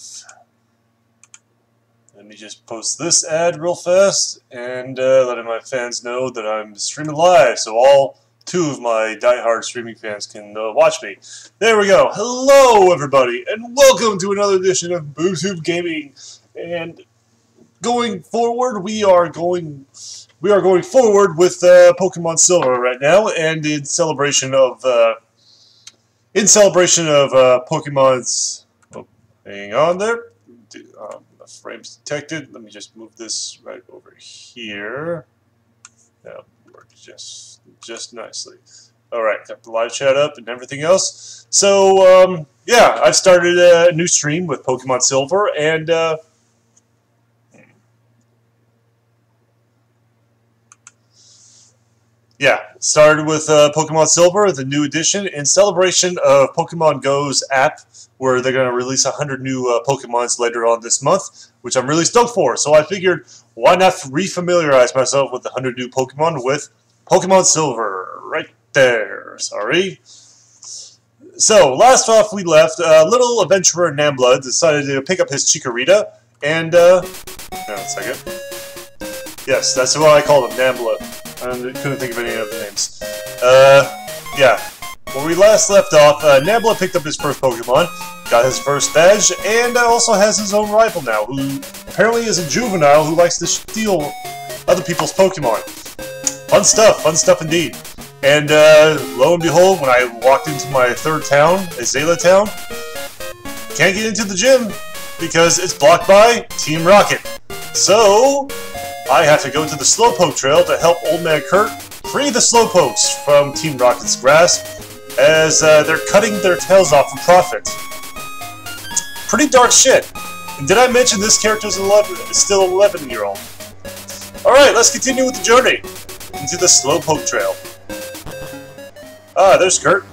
guys. Let me just post this ad real fast and letting my fans know that I'm streaming live, so all two of my diehard streaming fans can watch me. There we go. Hello, everybody, and welcome to another edition of BoobTube Gaming. And going forward, we are going forward with Pokemon Silver right now, and in celebration of Pokemon's. Oh, hang on there. Frames detected. Let me just move this right over here. That worked just nicely. All right, got the live chat up and everything else. So yeah, I've started a new stream with Pokemon Silver, and yeah, started with Pokemon Silver, the new edition, in celebration of Pokemon Go's app, where they're going to release 100 new Pokemons later on this month, which I'm really stoked for. So I figured, why not re-familiarize myself with the 100 new Pokemon with Pokemon Silver? Right there, sorry. So, last off we left, little adventurer Nambla decided to pick up his Chikorita, and, hang on a second. Yes, that's what I called him, Nambla. I couldn't think of any other names. Yeah. When we last left off, Nambla picked up his first Pokemon, got his first badge, and also has his own rival now, who apparently is a juvenile who likes to steal other people's Pokemon. Fun stuff indeed. And lo and behold, when I walked into my third town, Azalea Town, can't get into the gym because it's blocked by Team Rocket. So I have to go to the Slowpoke Trail to help Old Man Kurt free the Slowpokes from Team Rocket's grasp, as they're cutting their tails off for profit. Pretty dark shit. And did I mention this character is still an 11-year-old? Alright, let's continue with the journey into the Slowpoke Trail. Ah, there's Kurt.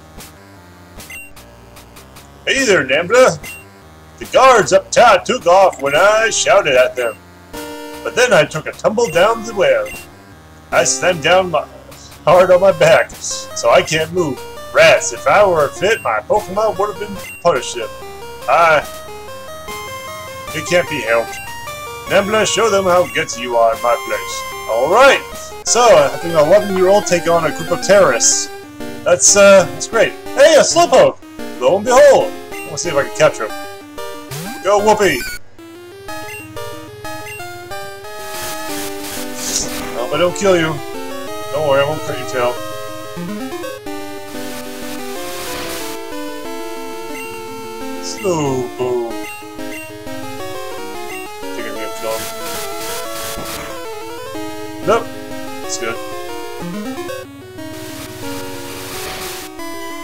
Hey there, Nambla. The guards up top took off when I shouted at them. But then I took a tumble down the well. I slammed down hard on my back, so I can't move. Rats, if I were fit, my Pokemon would have been punished. It can't be helped. Nambla, show them how gutsy you are in my place. Alright, so having an 11-year-old take on a group of terrorists. That's great. Hey, a Slowpoke! Lo and behold! Let's see if I can capture him. Go, Whoopi! I don't kill you. Don't worry, I won't cut your tail. Slowpoke. I think I'm gonna kill him. Nope. It's good.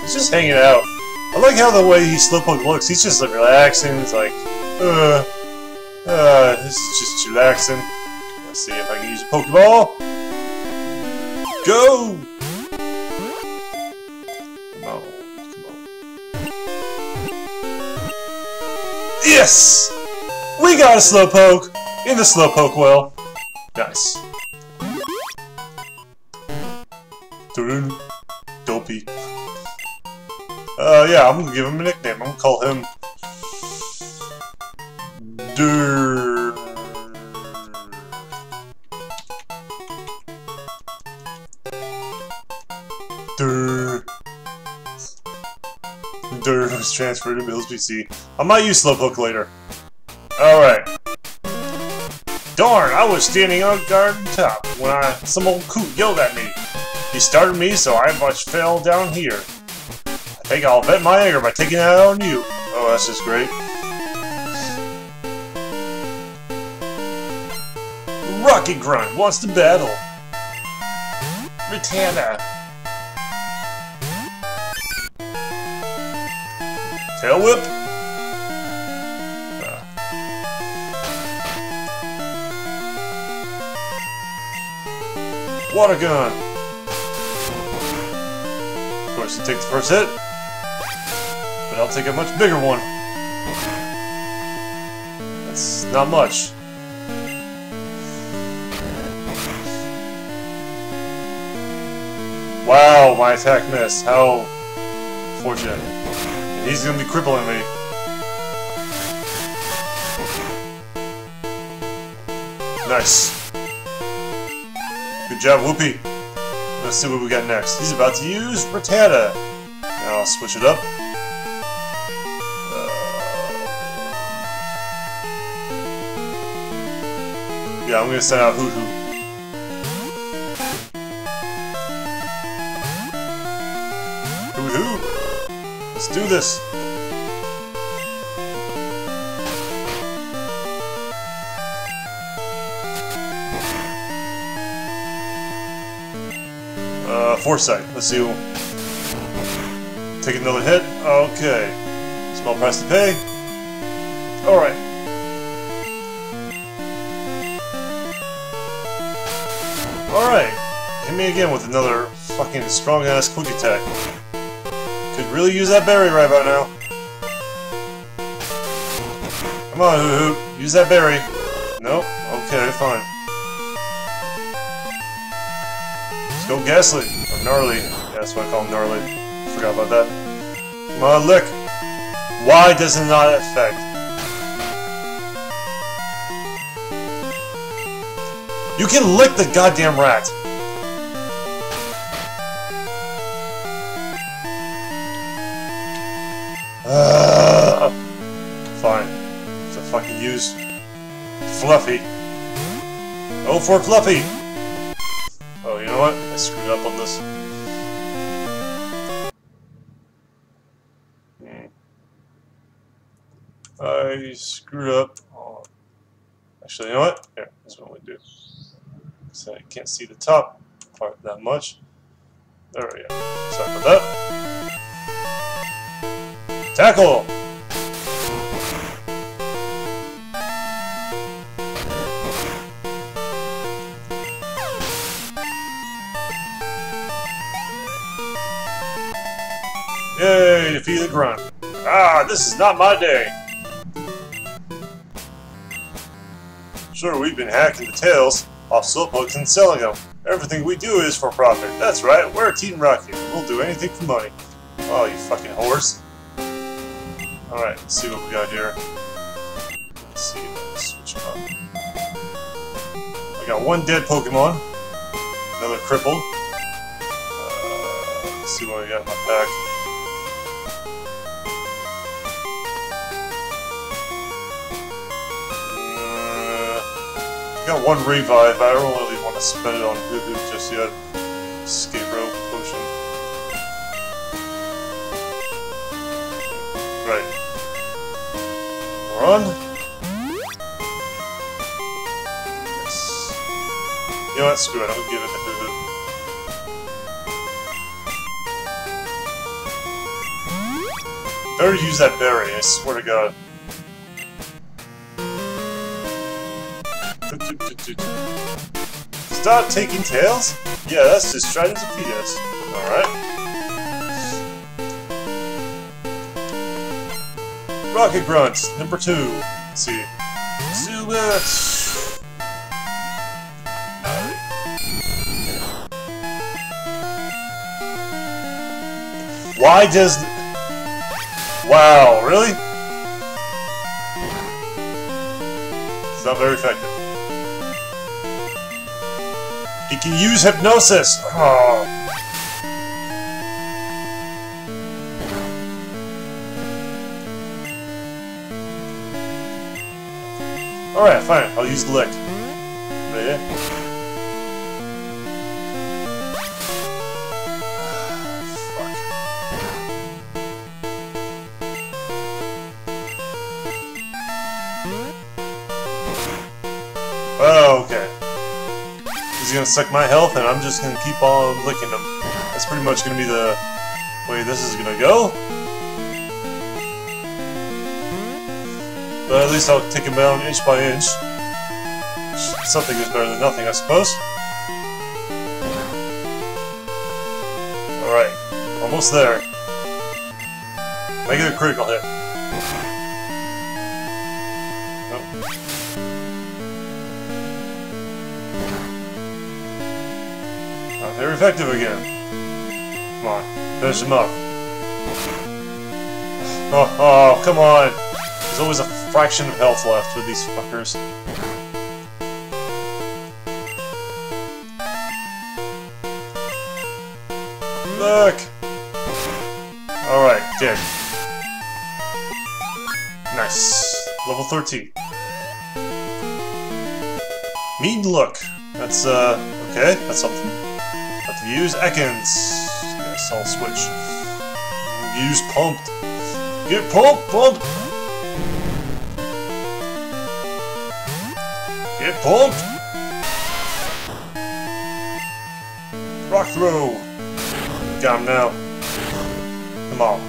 He's just hanging out. I like how the way he Slowpoke looks. He's just like relaxing. It's like, this is just relaxing. Let's see if I can use a Pokeball. Go! Come on, come on. Yes! We got a Slowpoke in the Slowpoke well. Nice. Dopey. Yeah, I'm gonna give him a nickname. I'm gonna call him Dirt was transferred to Bill's PC. I might use Slowpoke later. Alright. Darn, I was standing on guard top when some old coot yelled at me. He started me, so I much fell down here. I think I'll vent my anger by taking it out on you. Oh, that's just great. Rocky Grunt wants to battle. Rattata. Tail Whip? Water Gun! Of course, you take the first hit, but I'll take a much bigger one. That's not much. Wow, my attack missed. How fortunate. He's gonna be crippling me. Nice. Good job, Whoopi. Let's see what we got next. He's about to use Rattata. Now I'll switch it up. Yeah, I'm gonna send out Hoo Hoo. Let's do this! Foresight. Let's see. Take another hit. Okay. Small price to pay. Alright. Alright. Hit me again with another fucking strong-ass quick attack. Could really use that berry right about now. Come on, Hoo Hoo. Use that berry. Nope. Okay, fine. Let's go Ghastly. Or Gnarly. Yeah, that's why I call him Gnarly. Forgot about that. Come on, Lick. Why does it not affect? You can lick the goddamn rat. Fine. So fucking use Fluffy. Oh, for Fluffy! Oh, you know what? I screwed up on this. I screwed up on... Actually, you know what? Here, that's what we do. So I can't see the top part that much. There we go. Sorry about that. Tackle! Yay, defeat the grunt. Ah, this is not my day. Sure, we've been hacking the tails off slowpokes and selling them. Everything we do is for profit. That's right, we're Team Rocket. We'll do anything for money. Oh, you fucking horse. Alright, let's see what we got here. Let's see if I can switch them up. I got one dead Pokemon. Another crippled. Let's see what I got in my pack. Got one revive, I don't really want to spend it on Hoo Hoo just yet. Escape rope potion. Right. Run. Yes. You know what, screw it, I'll give it to Hoo Hoo. Better use that berry, I swear to God. Stop taking tails? Yeah, that's just trying to defeat us. Alright. Rocket Grunts, number 2. Let's see. Zubat! Why does... Wow, really? It's not very effective. He can use hypnosis! Oh. Alright, fine. I'll use Lick. Right here. Fuck. Oh, okay. He's gonna suck my health, and I'm just gonna keep on licking him. That's pretty much gonna be the way this is gonna go. But at least I'll take him down inch by inch. Something is better than nothing, I suppose. Alright, almost there. Make it a critical hit. They're effective again. Come on, finish them up. Oh, come on! There's always a fraction of health left with these fuckers. Attack! Alright, dead. Nice. Level 13. Mean look. That's, okay, that's something. Have to use Ekans. Yes, I'll switch. Use Pumped. Get Pumped, Pumped! Get Pumped! Rock throw! Got him now. Come on.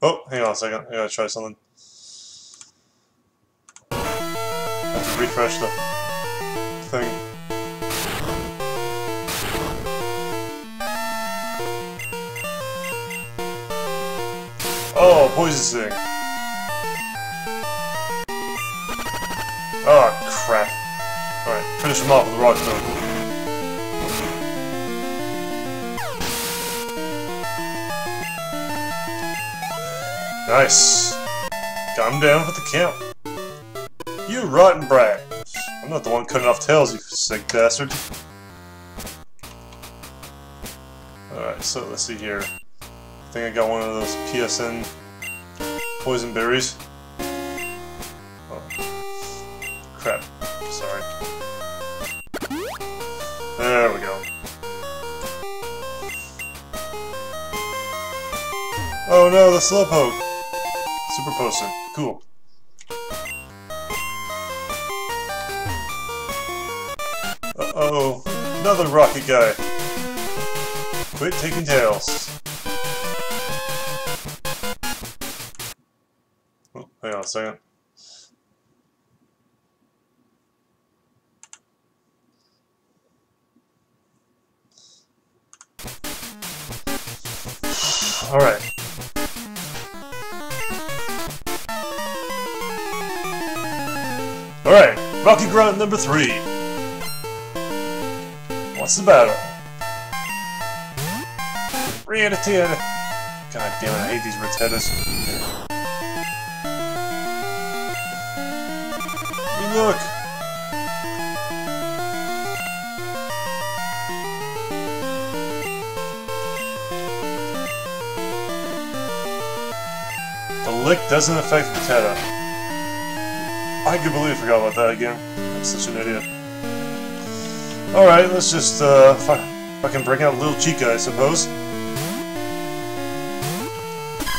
Oh, hang on a second. I gotta try something. I have to refresh the thing. Oh, poison thing. Oh, crap. Alright, finish him off with the rock throw. Nice. Got him down with the count. You rotten brat. I'm not the one cutting off tails, you sick bastard. Alright, so let's see here. I think I got one of those PSN poison berries. Crap. Sorry. There we go. Oh no, the Slowpoke! Super Potion. Cool. Uh-oh. Another rocket guy. Quit taking tails. Oh, hang on a second. Alright. Alright, Rocky Grunt number 3. What's the battle? 3 out of 10. God damn it, I hate these retinas. Hey, look! Lick doesn't affect potato. I could believe I forgot about that again. I'm such an idiot. Alright, let's just, fucking break out Lil Chica, I suppose.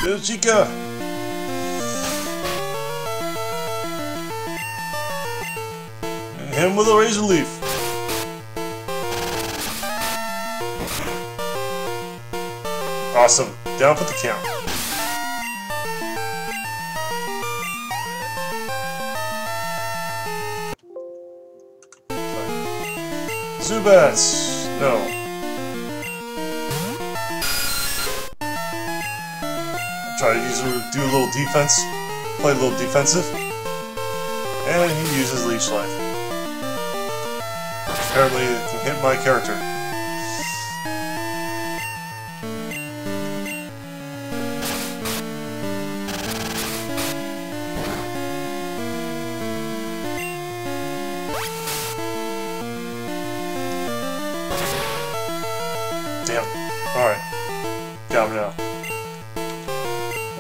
Lil Chica! And him with a razor leaf. Awesome. Down for the count. Zubats! No. Try to do a little defense. Play a little defensive. And he uses Leech Life. Apparently it can hit my character. Damn. Alright. Got him now.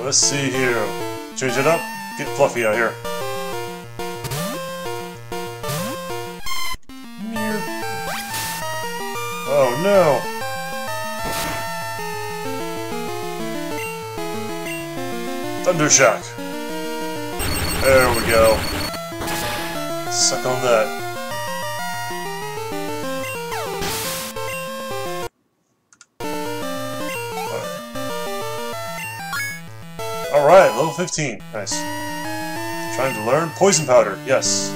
Let's see here. Change it up. Get Fluffy out here. Oh no! Thundershock! There we go. Suck on that. Alright, level 15. Nice. Trying to learn poison powder. Yes.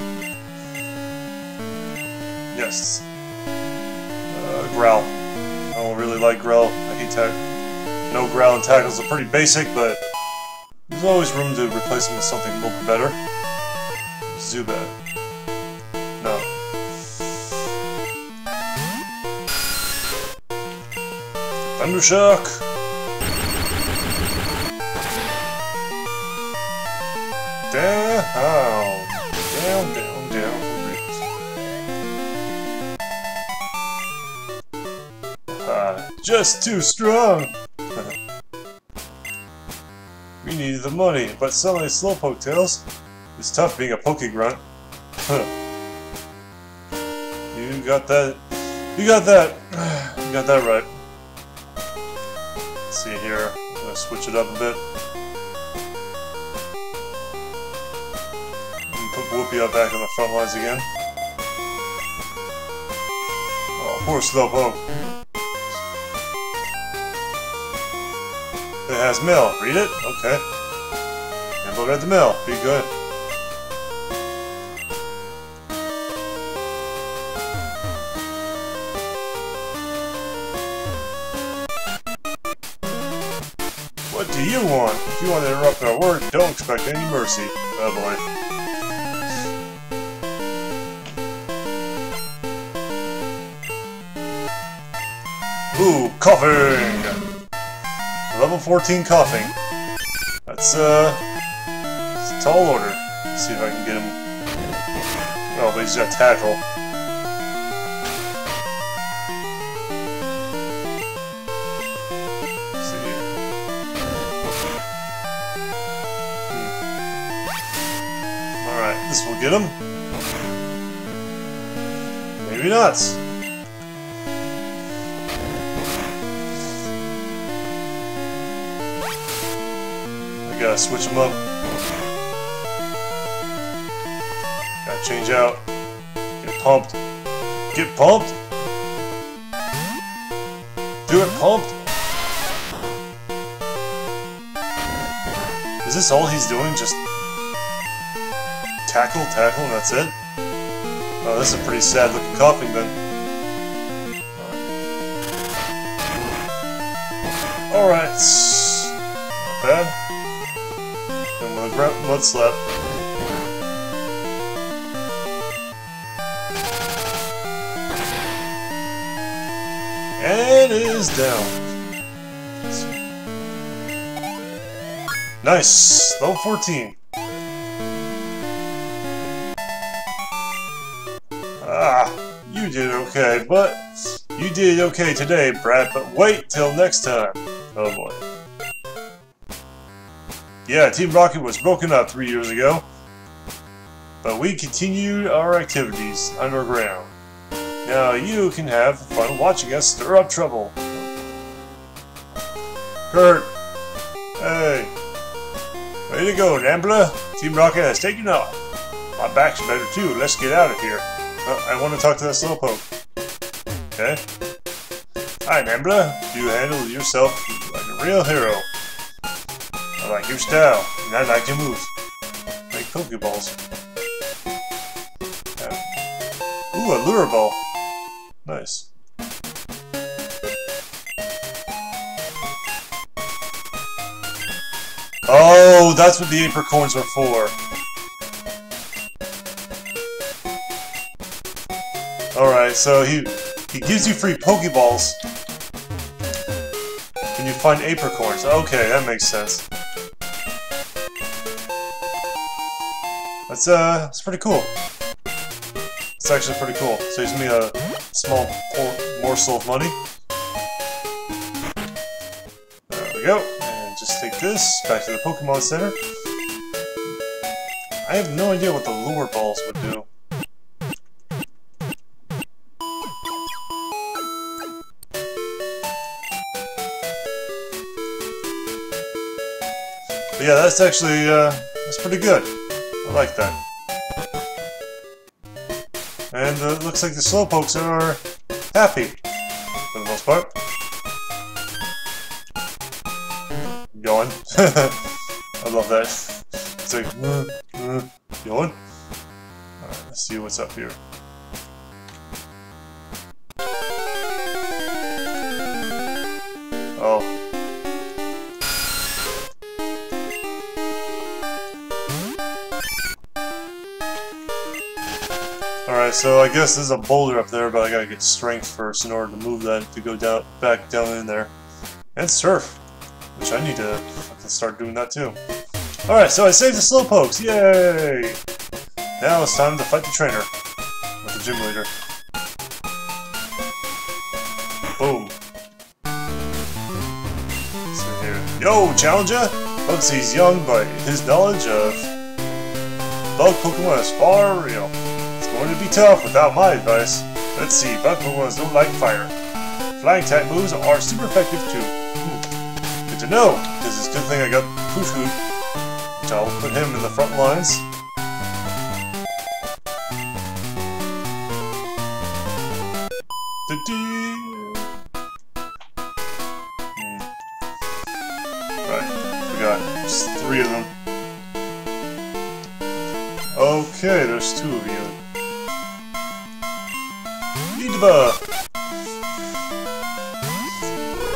Yes. Growl. I don't really like growl. I hate tackle. No, growl and tackles are pretty basic, but there's always room to replace them with something a little bit better. Zubat. No. Thundershock! Down. Just too strong! We needed the money, but selling slowpoke tails? It's tough being a Pokegrunt. You got that. You got that. You got that right. Let's see here. I'm gonna switch it up a bit. I'm gonna put Whoopee back on the front lines again. Oh, poor slowpoke. It has mail. Read it. Okay. Nambla read the mail. Be good. What do you want? If you want to interrupt our work, don't expect any mercy. Oh boy. Ooh, coughing! Level 14 coughing. That's a tall order. Let's see if I can get him. Oh, but he's got tackle. This will get him. Maybe not. I gotta switch him up. Gotta change out. Get pumped. Get pumped. Do it pumped. Is this all he's doing? Just tackle, tackle, and that's it? Oh, this is a pretty sad looking coughing then. Alright. Not bad. I'm gonna grab mud slap. And it is down. Nice! Level 14. You did okay, but you did okay today, Brad, but wait till next time. Oh boy. Yeah, Team Rocket was broken up 3 years ago, but we continued our activities underground. Now you can have fun watching us stir up trouble. Kurt! Hey! Way to go, Nambla! Team Rocket has taken off. My back's better too, let's get out of here. I want to talk to that slowpoke. Okay. Hi, Nambla. You handle yourself like a real hero. I like your style, and I like your moves. Like Pokeballs. Yeah. Ooh, a lure ball. Nice. Oh, that's what the apricorns were for. Alright, so he gives you free Pokeballs when you find apricorns. Okay, that makes sense. That's pretty cool. It's actually pretty cool. Saves me a small morsel of money. There we go. And just take this back to the Pokemon Center. I have no idea what the lure balls would do. Yeah, that's actually, that's pretty good. I like that. And it looks like the slowpokes are happy, for the most part. Yawn. I love that. It's like, yawn. Alright, let's see what's up here. Oh. So I guess there's a boulder up there, but I gotta get strength first in order to move that to go down, back down in there. And surf, which I need to start doing that too. Alright, so I saved the slowpokes, yay! Now it's time to fight the trainer with the gym leader. Boom. So here. Yo, challenger! Bugsy's young, but his knowledge of bug Pokemon is far real. It's going to be tough without my advice. Let's see, bug Pokemon don't like fire. Flying type moves are super effective too. Good to know, because it's a good thing I got Poochoo, which I'll put him in the front lines. Right, we got just three of them. Okay, there's two of you. Edaba!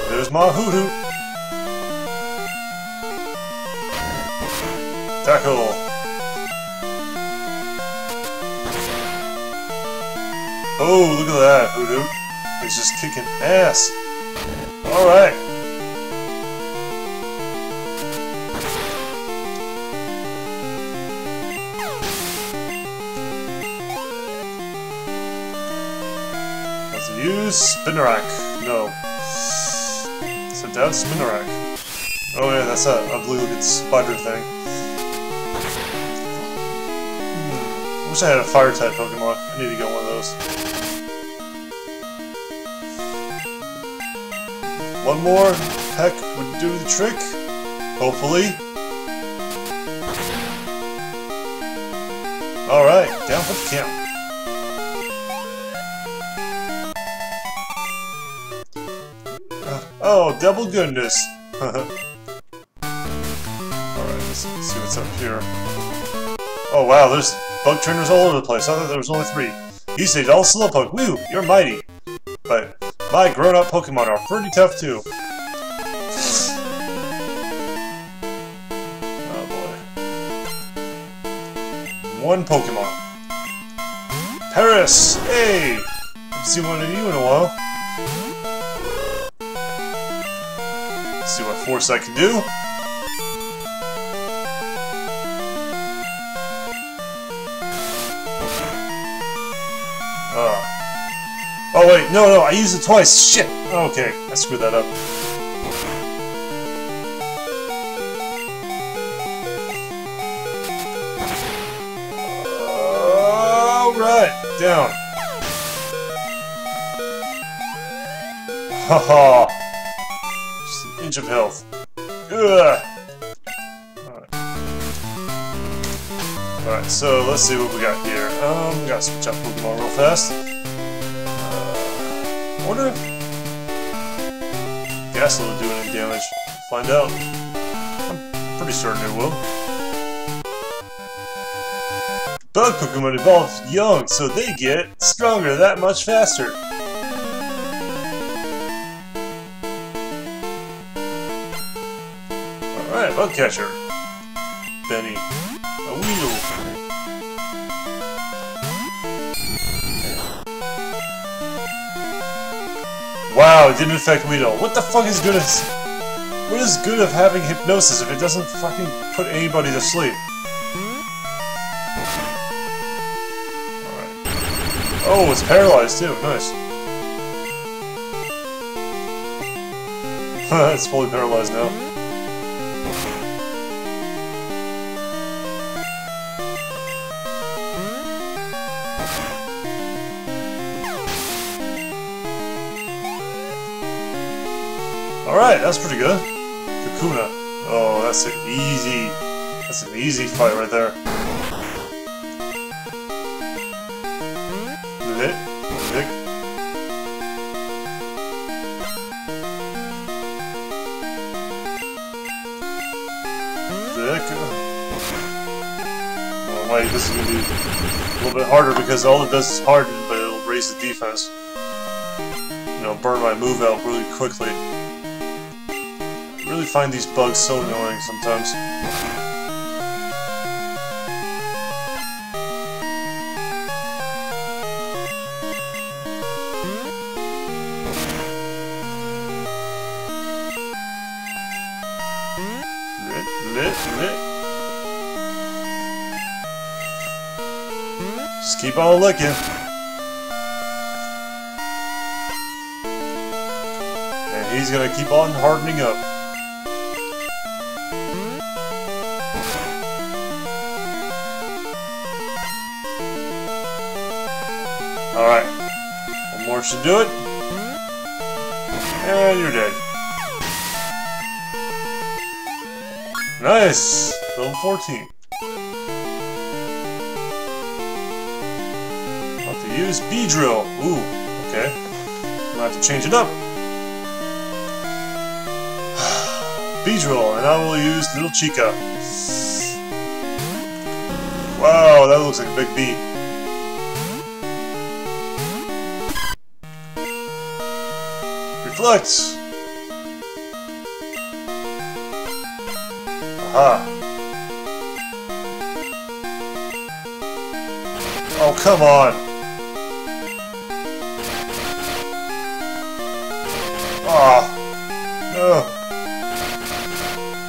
There's my hoodoo. Tackle. Oh, look at that, hoodoo. He's just kicking ass. Alright. Let's use Spinarak. No. Sit down, Spinarak. Oh yeah, that's a blue-looking spider thing. I wish I had a fire-type Pokemon. I need to get one of those. One more peck would do the trick. Hopefully. Alright, down for the count. Oh, double goodness! Alright, let's see what's up here. Oh wow, there's bug trainers all over the place. I thought there was only three. You saved all Slowpoke. Woo, you're mighty. But my grown-up Pokemon are pretty tough too. Oh boy. One Pokemon. Paris! Hey! I haven't seen one of you in a while. See what force I can do. Oh wait, no, I used it twice. Shit. Okay, I screwed that up. All right, down. Haha. Of health. Ugh. Alright, so let's see what we got here. We gotta switch up Pokemon real fast. I wonder if Gastly will do any damage. Find out. I'm pretty certain it will. Bug Pokemon evolve young, so they get stronger that much faster. Alright, bug catcher. Benny. A weedle. Wow, it didn't affect Weedle. What the fuck is good of... What is good of having hypnosis if it doesn't fucking put anybody to sleep? Alright. Oh, it's paralyzed too. Nice. It's fully paralyzed now. Alright, that's pretty good. Kakuna. Oh, that's an easy... That's an easy fight right there. Lick. Lick. Lick. Oh, wait, this is going to be a little bit harder because all it does is harden, but it'll raise the defense. And it'll burn my move out really quickly. I really find these bugs so annoying sometimes. Lit, lit, lit. Just keep on looking. And he's gonna keep on hardening up. Alright. One more should do it. And you're dead. Nice! Level 14. About to use B-Drill. Ooh, okay. I'm gonna have to change it up. B-Drill, and I will use Little Chica. Wow, that looks like a big B. Reflect! Aha! Oh, come on! Ah! No!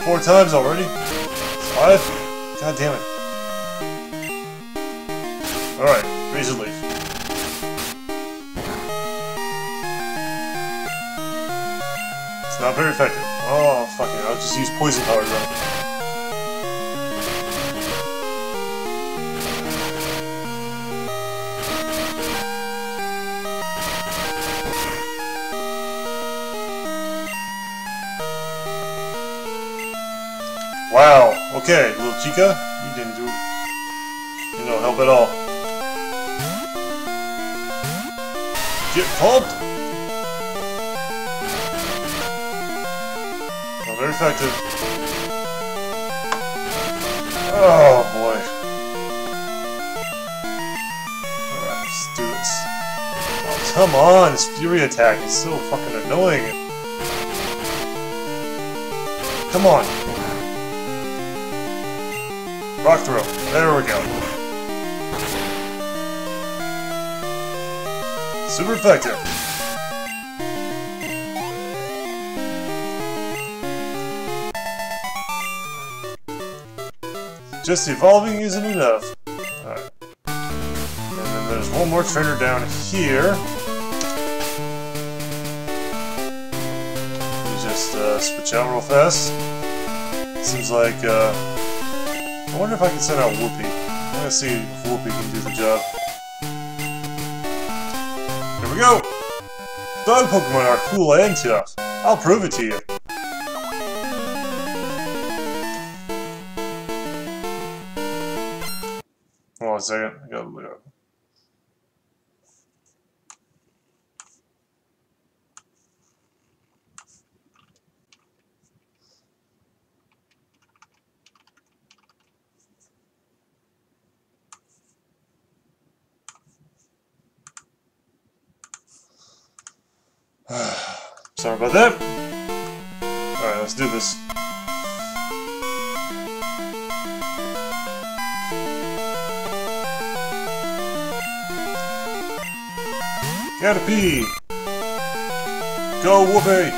4 times already? 5? God damn it. Alright, Razor Leaf. Not very effective. Oh, fuck it. I'll just use poison powder then. Wow. Okay, Little Chica. You didn't do it. You know, help at all. Get pumped! Very effective. Oh boy. Alright, let's do this. Oh, come on, this Fury attack is so fucking annoying. Come on. Rock throw. There we go. Super effective. Just evolving isn't enough. Alright. And then there's one more trainer down here. Let me just switch out real fast. Seems like, I wonder if I can send out Whoopi. I'm gonna see if Whoopi can do the job. Here we go! Dog Pokemon are cool and tough. I'll prove it to you. Hold on a second, I gotta look up. Sorry about that. Alright, let's do this. Gotta pee! Go, Whoopi!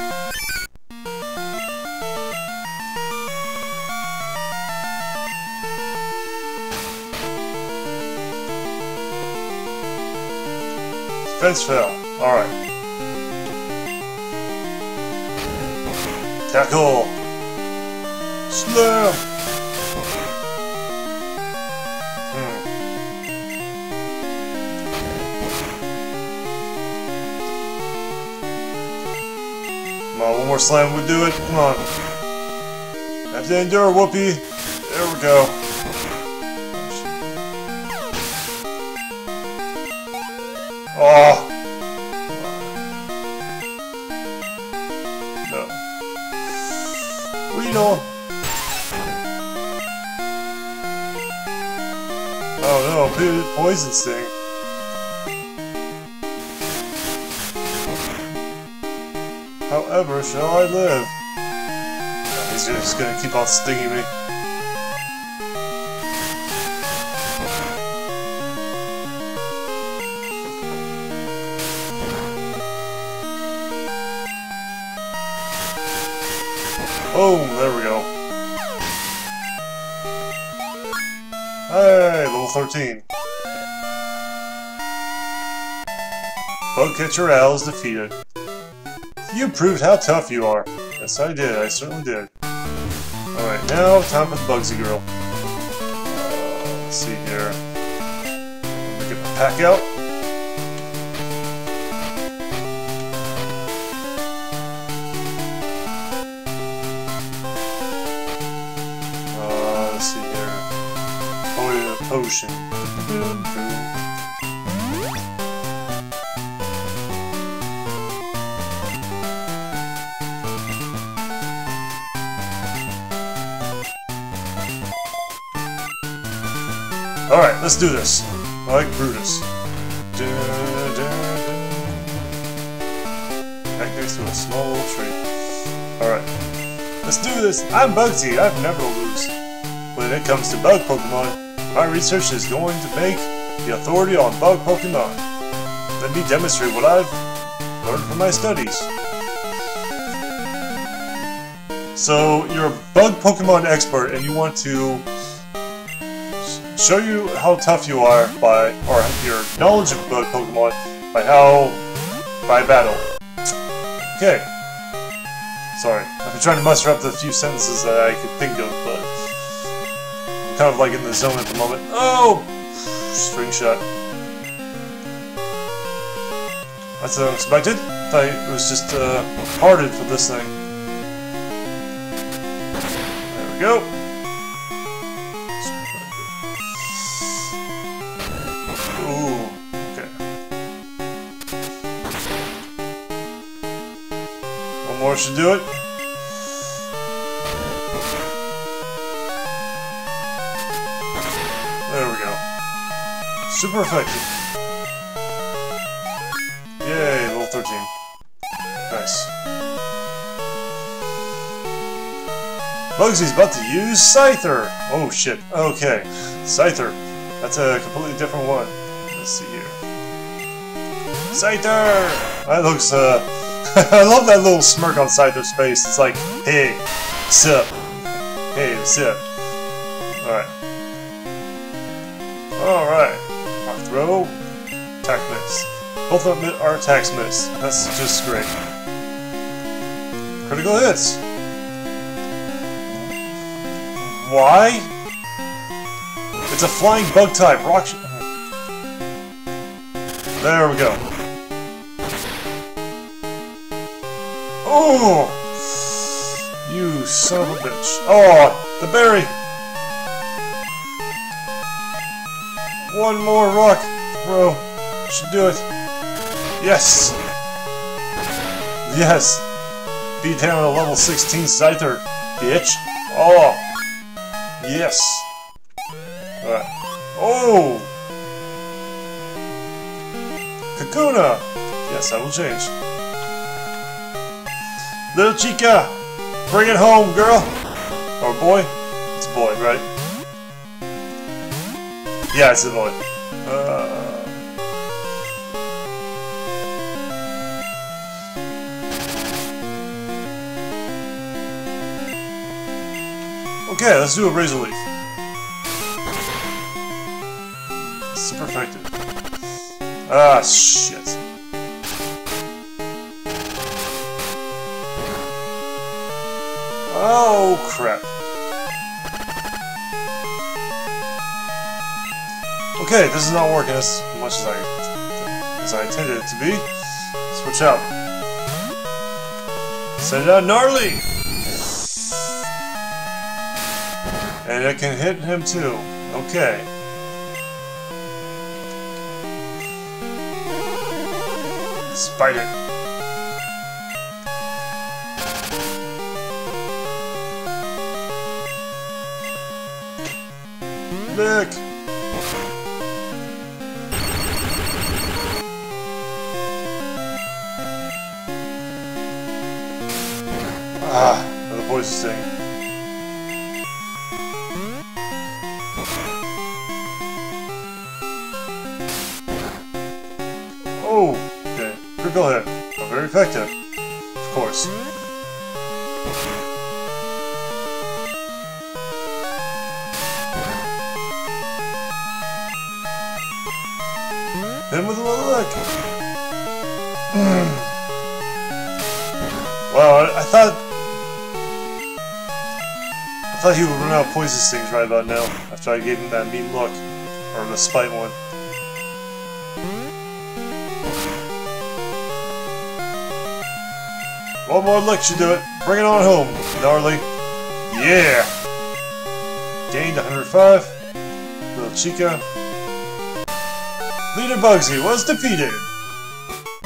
Fence fell. Alright. Tackle! Slam! One more slam would do it. Come on. Have to endure, Whoopi. There we go. Oh. No. Weedle. Oh no, poison sting. However, shall I live? Oh, he's just gonna keep on stinging me. Oh, there we go. Hey, level 13. Bugcatcher Owl's defeated. You proved how tough you are. Yes, I did. I certainly did. Alright, now time for Bugsy Girl. Let's see here. Let me get my pack out. Let's see here. Oh, yeah, potion. Alright, let's do this. I like Brutus. Back next to a small little tree. Alright. Let's do this. I'm Bugsy. I've never lose. When it comes to bug Pokemon, my research is going to make the authority on bug Pokemon. Let me demonstrate what I've learned from my studies. So, you're a bug Pokemon expert and you want to show you how tough you are your knowledge of bug Pokemon by battle. Okay. Sorry, I've been trying to muster up the few sentences that I could think of, but I'm kind of like in the zone at the moment. Oh! String shot. That's unexpected. I thought it was just parted for this thing. There we go. Should do it. There we go. Super effective. Yay, level 13. Nice. Bugsy's about to use Scyther. Oh shit. Okay. Scyther. That's a completely different one. Let's see here. Scyther! That looks I love that little smirk on Scyther's face. It's like, hey, what's up? Hey, what's up? Alright. Alright. Our throw. Attack miss. Both of them are attacks miss. That's just great. Critical hits. Why? It's a flying bug type. Rock. There we go. Oh! You son of a bitch. Oh! The berry! One more rock, bro. Should do it. Yes! Yes! Beat down a level 16 Scyther, bitch. Oh! Yes! Alright. Oh! Kakuna! Yes, I will change. Little Chica! Bring it home, girl! Or boy? It's a boy, right? Yeah, it's a boy. Okay, let's do a razor leaf. Super effective. Ah, shit. Oh crap. Okay, this is not working as much as I intended it to be. Switch out. Send it out gnarly! And it can hit him too. Okay. Spider. Lick! Ah, the voice is singing. Oh, okay. Critical hit. Not very effective. Of course. Then with a little look. Wow, I thought he would run out of poison stings right about now, after I gave him that mean look, or the spite one. One more lick should do it. Bring it on home, gnarly. Yeah! Gained 105. Little Chica. Leader Bugsy was defeated!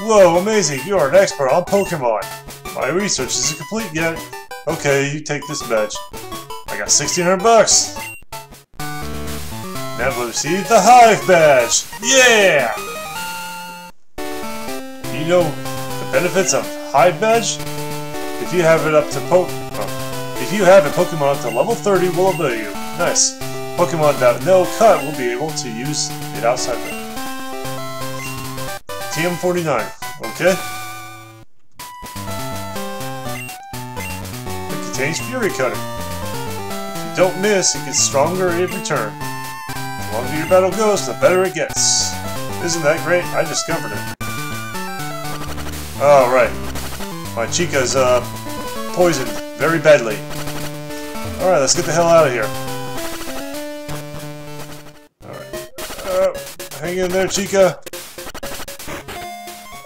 Whoa, amazing! You are an expert on Pokemon! My research isn't complete yet. Okay, you take this badge. I got 1,600 bucks! Now we'll receive the Hive badge! Yeah! You know the benefits of Hive badge? If you have it up to Pokemon up to level 30, we'll obey you. Nice. Pokemon that no cut will be able to use it outside them. TM49. Okay. It contains Fury Cutter. If you don't miss, it gets stronger every turn. The longer your battle goes, the better it gets. Isn't that great? I discovered it. All right. My Chica's poisoned very badly. Alright, let's get the hell out of here. Alright. Hang in there, Chica.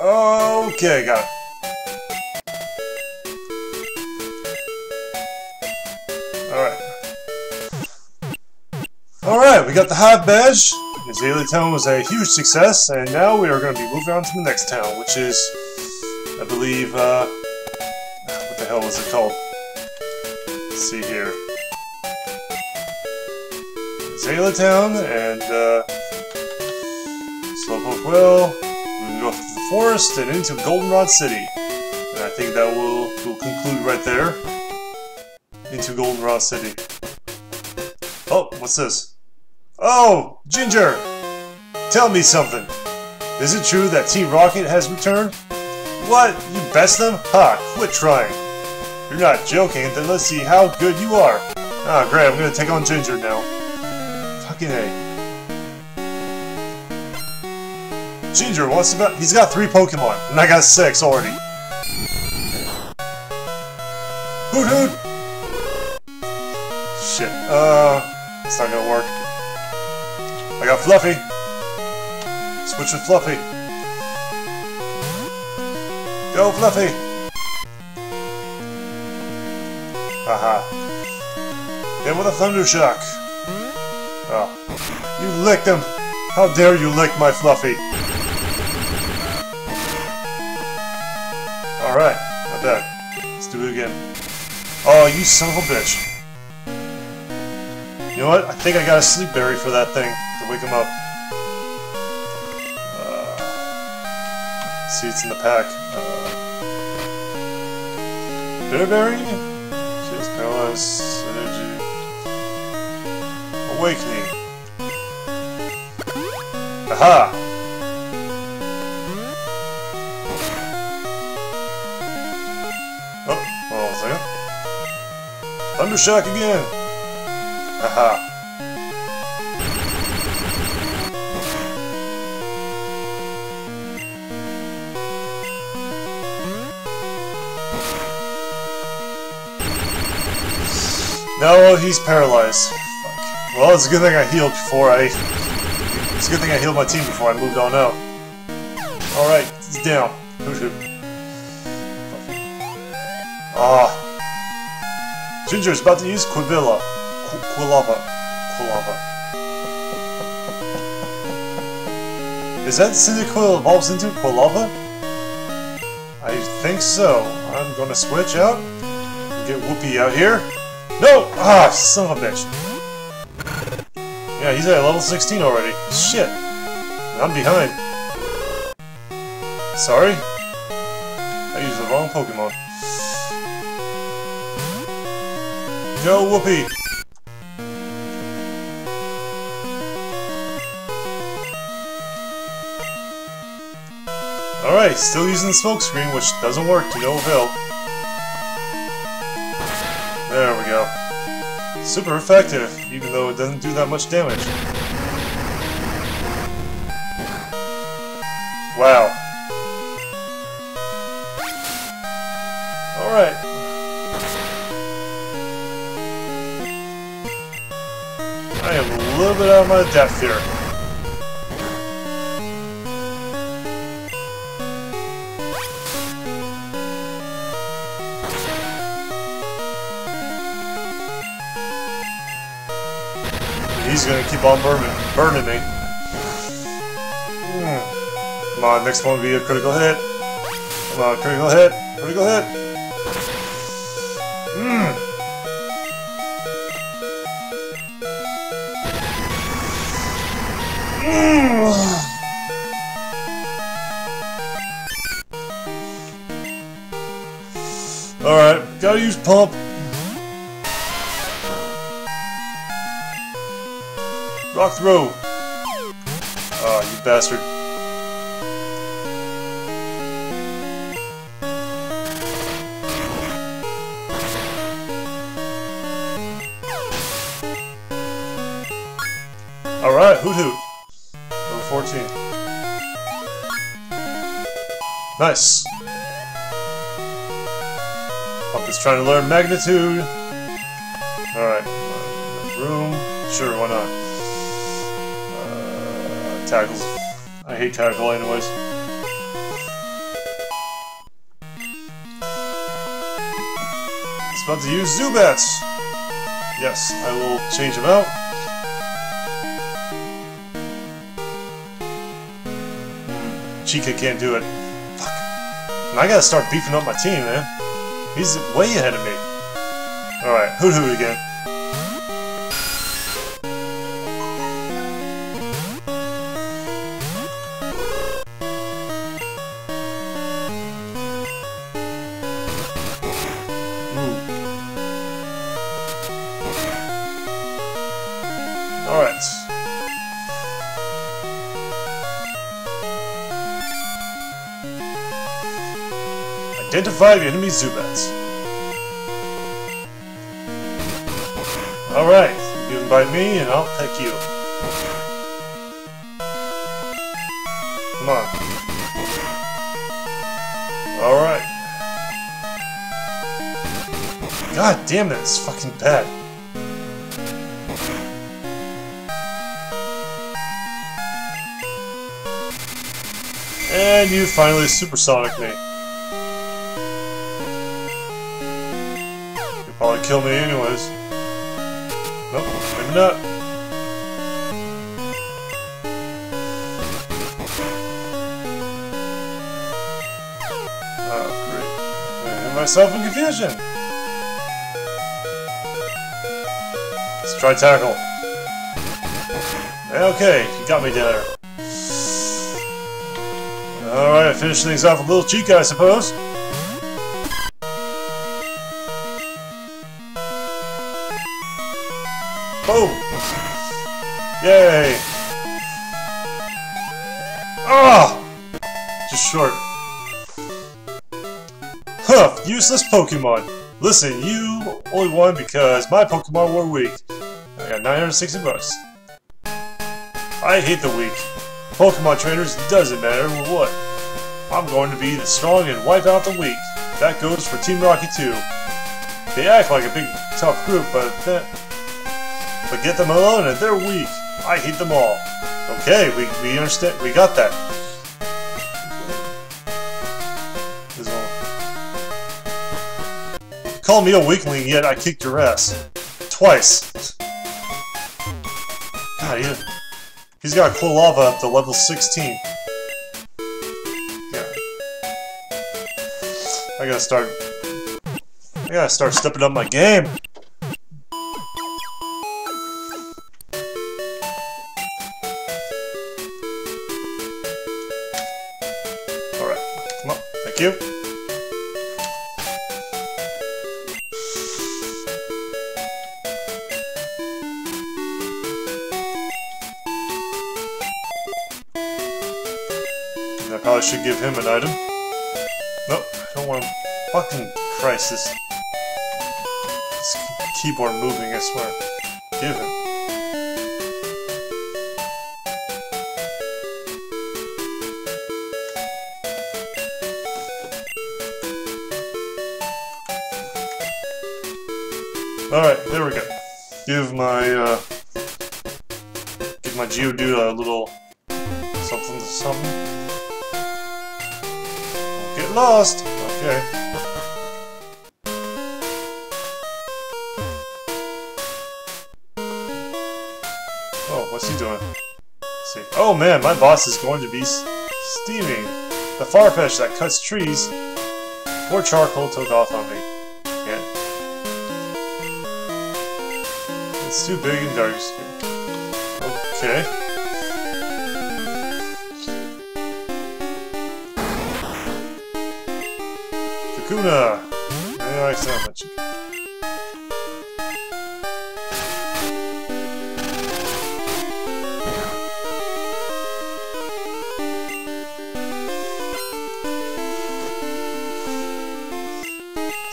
Okay, got it. Alright. Alright, we got the Hive badge. Azalea Town was a huge success, and now we are going to be moving on to the next town, which is, I believe, what the hell was it called? Let's see here. Azalea Town and Slowpoke Well. We can go through the forest and into Goldenrod City. And I think that will conclude right there. Into Goldenrod City. Oh, what's this? Oh! Ginger! Tell me something! Is it true that Team Rocket has returned? What? You best them? Ha! Quit trying. You're not joking, then let's see how good you are. Ah, great, I'm gonna take on Ginger now. Fucking A. Ginger wants about. He's got 3 Pokemon, and I got 6 already. Hoot hoot! Shit, it's not gonna work. I got Fluffy. Switch with Fluffy. Go, Fluffy! Haha. Hit with a thunder shock. Oh. You licked him! How dare you lick my Fluffy! Alright, not bad. Let's do it again. Oh, you son of a bitch. You know what? I think I got a sleep berry for that thing to wake him up. See, it's in the pack. Bearberry? She has paralyzed energy. Awakening. Aha! Oh, hold on a second. Thundershock again! Aha! No, he's paralyzed. Fuck. Well, it's a good thing I healed before I... It's a good thing I healed my team before I moved on out. Alright, it's down. Ah. Ginger is about to use Quivilla. Quilava. Is that Cyndaquil evolves into Quilava? I think so. I'm gonna switch out. Get Whoopi out here. No! Ah, son of a bitch. Yeah, he's at level 16 already. Shit. I'm behind. Sorry? I used the wrong Pokemon. Go, Whoopi! Alright, still using the smoke screen, which doesn't work to no avail. There we go. Super effective, even though it doesn't do that much damage. Wow. Alright. I am a little bit out of my depth here. He's gonna keep on burning me. Come on, next one will be a critical hit. Come on, critical hit, critical hit. All right, gotta use pump. Rock throw. Oh, you bastard. Alright, hoot hoot. Level 14. Nice. Pump is trying to learn magnitude. Alright. Room. Sure, why not? Tackles. I hate tackle anyways. It's about to use Zubats! Yes, I will change him out. Chica can't do it. Fuck. And I gotta start beefing up my team, man. He's way ahead of me. Alright, hoot hoot again. Alright. Identify the enemy Zubats. Alright, you invite me and I'll pick you. Come on. Alright. God damn, that's fucking bad. And you finally supersonic me. You'll probably kill me anyways. Nope, maybe not. Oh, great. I hit myself in confusion. Let's try tackle. Okay, you got me there. Alright, finish things off with little Chica, I suppose. Boom! Yay! Ah! Just short. Huh, useless Pokemon. Listen, you only won because my Pokemon were weak. I got 960 bucks. I hate the weak. Pokemon trainers, doesn't matter what. I'm going to be the strong and wipe out the weak. That goes for Team Rocket too. They act like a big, tough group, but get them alone and they're weak. I hate them all. Okay, we understand. We got that. You call me a weakling, yet I kicked your ass twice. God, yeah. He's got Quilava up to level 16. Yeah. I gotta start stepping up my game. Alright. Come on. Thank you. Probably should give him an item. Nope, I don't want to. Fucking Christ, this keyboard moving, I swear. Give him. Alright, there we go. Give my Geodude a little something to something. Don't get lost! Okay. Oh, what's he doing? Let's see. Oh man, my boss is going to be steaming. The Farfetch'd that cuts trees or charcoal took off on me. It's too big and dark. Okay. Kakuna! I like so much.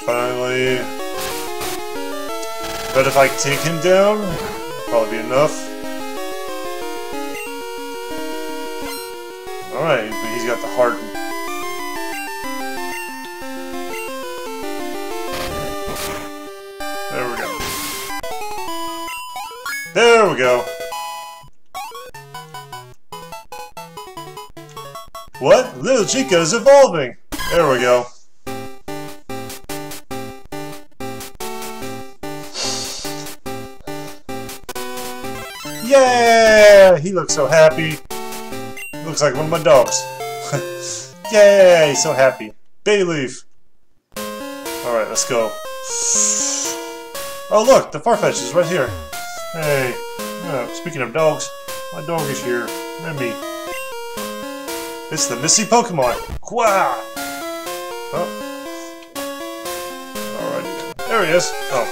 Finally. But if I take him down, probably be enough. Alright, but he's got the harden. There we go. There we go! What? Little Chica is evolving! There we go. Yeah, he looks so happy. He looks like one of my dogs. Yay, so happy. Bay leaf. Alright, let's go. Oh, look, the Farfetch'd is right here. Hey, speaking of dogs, my dog is here. Remy. It's the Missy Pokemon. Quah! Oh. Alrighty. There he is. Oh.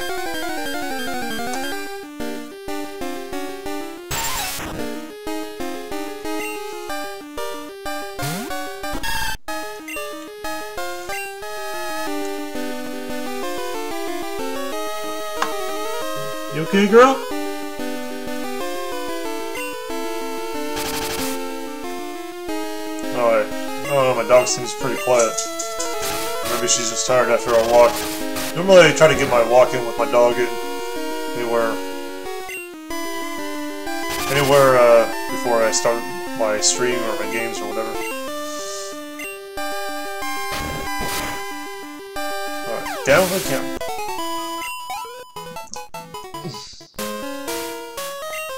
You okay, girl? Alright. Oh, my dog seems pretty quiet. Maybe she's just tired after our walk. Normally I try to get my walk in with my dog in anywhere before I start my stream or my games or whatever. Alright, down with him.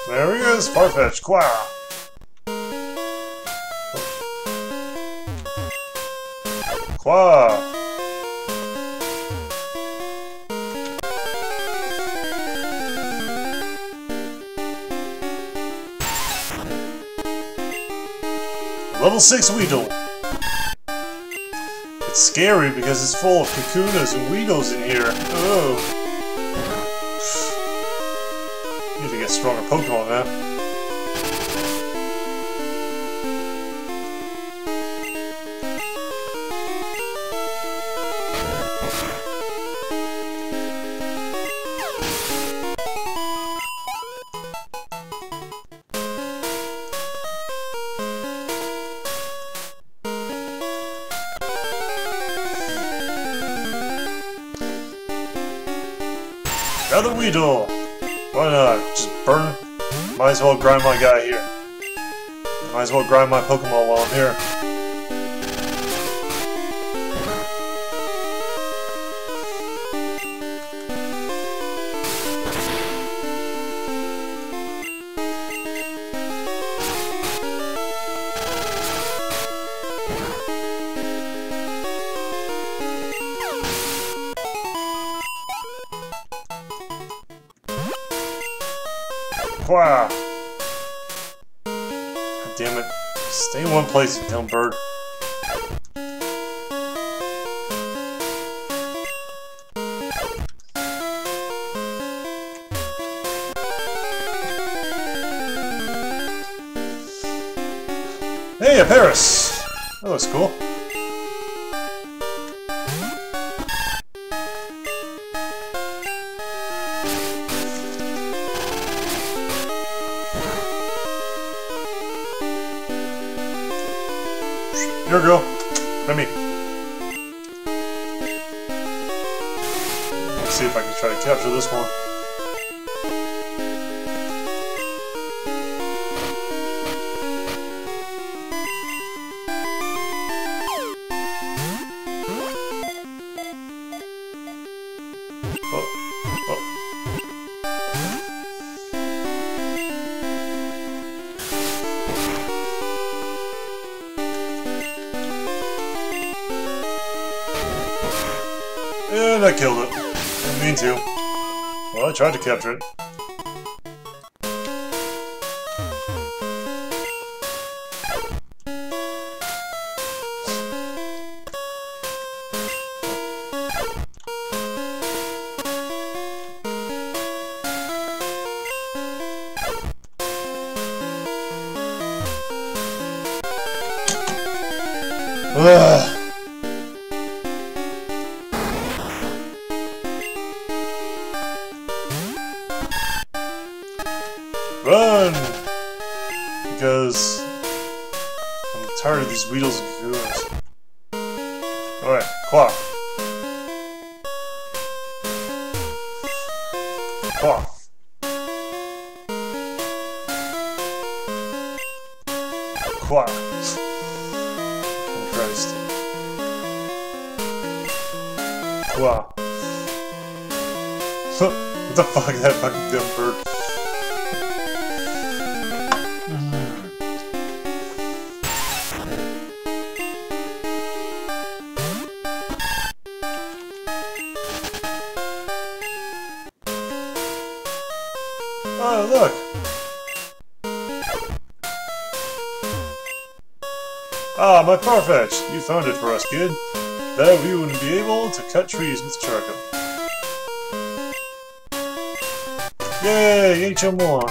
There he is, Farfetch'd, quah! Quah! Level 6 Weedle! It's scary because it's full of Kakunas and Weedles in here. Oh! Stronger Pokemon, man. Another Weedle! Why not? Just burn it. Might as well grind my guy here. Might as well grind my Pokemon while I'm here. Wow. God damn it. Stay in one place, you dumb bird. Hey, a Paris! That looks cool. Here, girl. Let me. see if I can try to capture this one. And I killed it. Didn't mean to. Well, I tried to capture it. Ugh. Run! Because I'm tired of these Weedles and Cougars. Alright, Quack. Quack. Quack. Oh, Christ. Quack. What the fuck, that fucking dumb bird? Oh, look! Ah, my Farfetch! You found it for us, kid. That we wouldn't be able to cut trees with charcoal. Yay! Eat your more!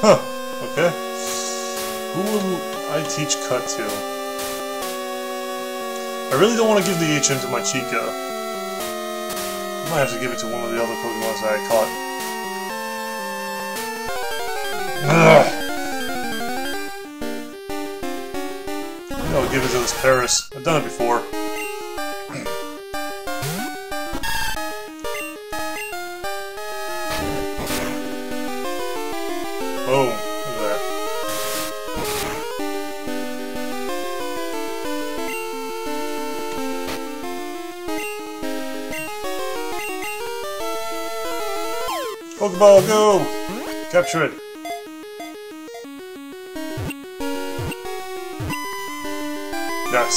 Huh, okay. Who will I teach cut to? I really don't want to give the HM to my Chica. I might have to give it to one of the other Pokemon that I caught. Ugh. I'll give it to this Paris. I've done it before. Oh, look at that. Pokeball, go! Capture it. Yes.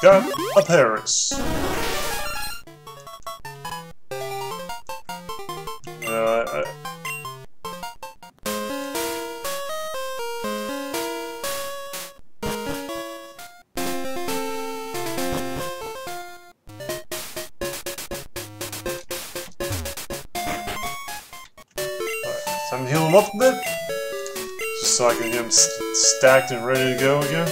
Got a Paris. I'm healing him up a bit, just so I can get him stacked and ready to go again.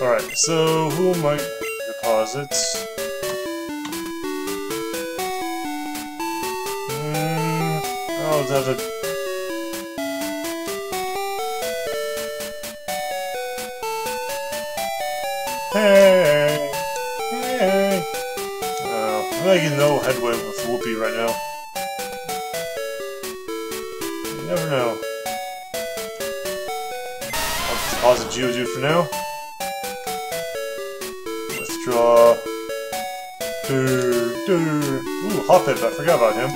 Alright, so who am I? Deposits. Oh, that's a... Hey! Hey! I'm making no headway with Whoopi right now. You never know. I'll deposit Geodude for now. Withdraw. Ooh, Hoppip, I forgot about him.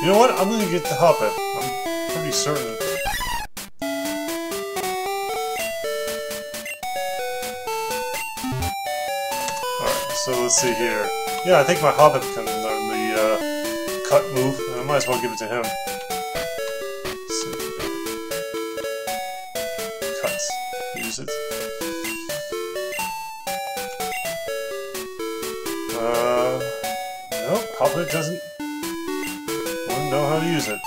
You know what? I'm gonna get the Hoppip. I'm pretty certain. Alright, so let's see here. Yeah, I think my Hoppip comes on the cut move, and I might as well give it to him. Let's see. Cuts. Use it. Nope, Papa doesn't know how to use it.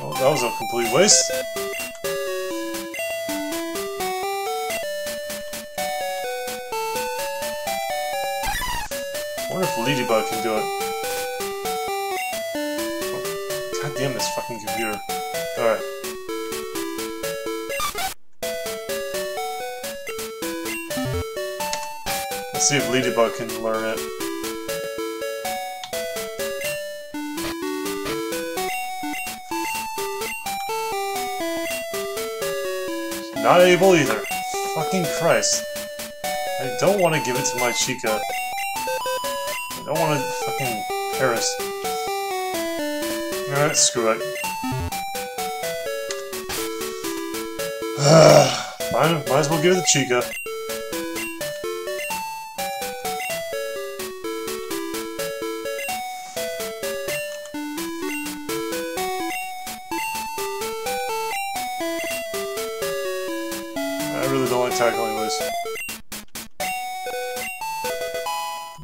Well, that was a complete waste. I wonder if Ladybug can do it. God damn this fucking computer. Alright. Let's see if Ladybug can learn it. Not able either. Fucking Christ. I don't want to give it to my Chica. I don't want to fucking Paris. Alright, screw it. Might as well give it to Chica.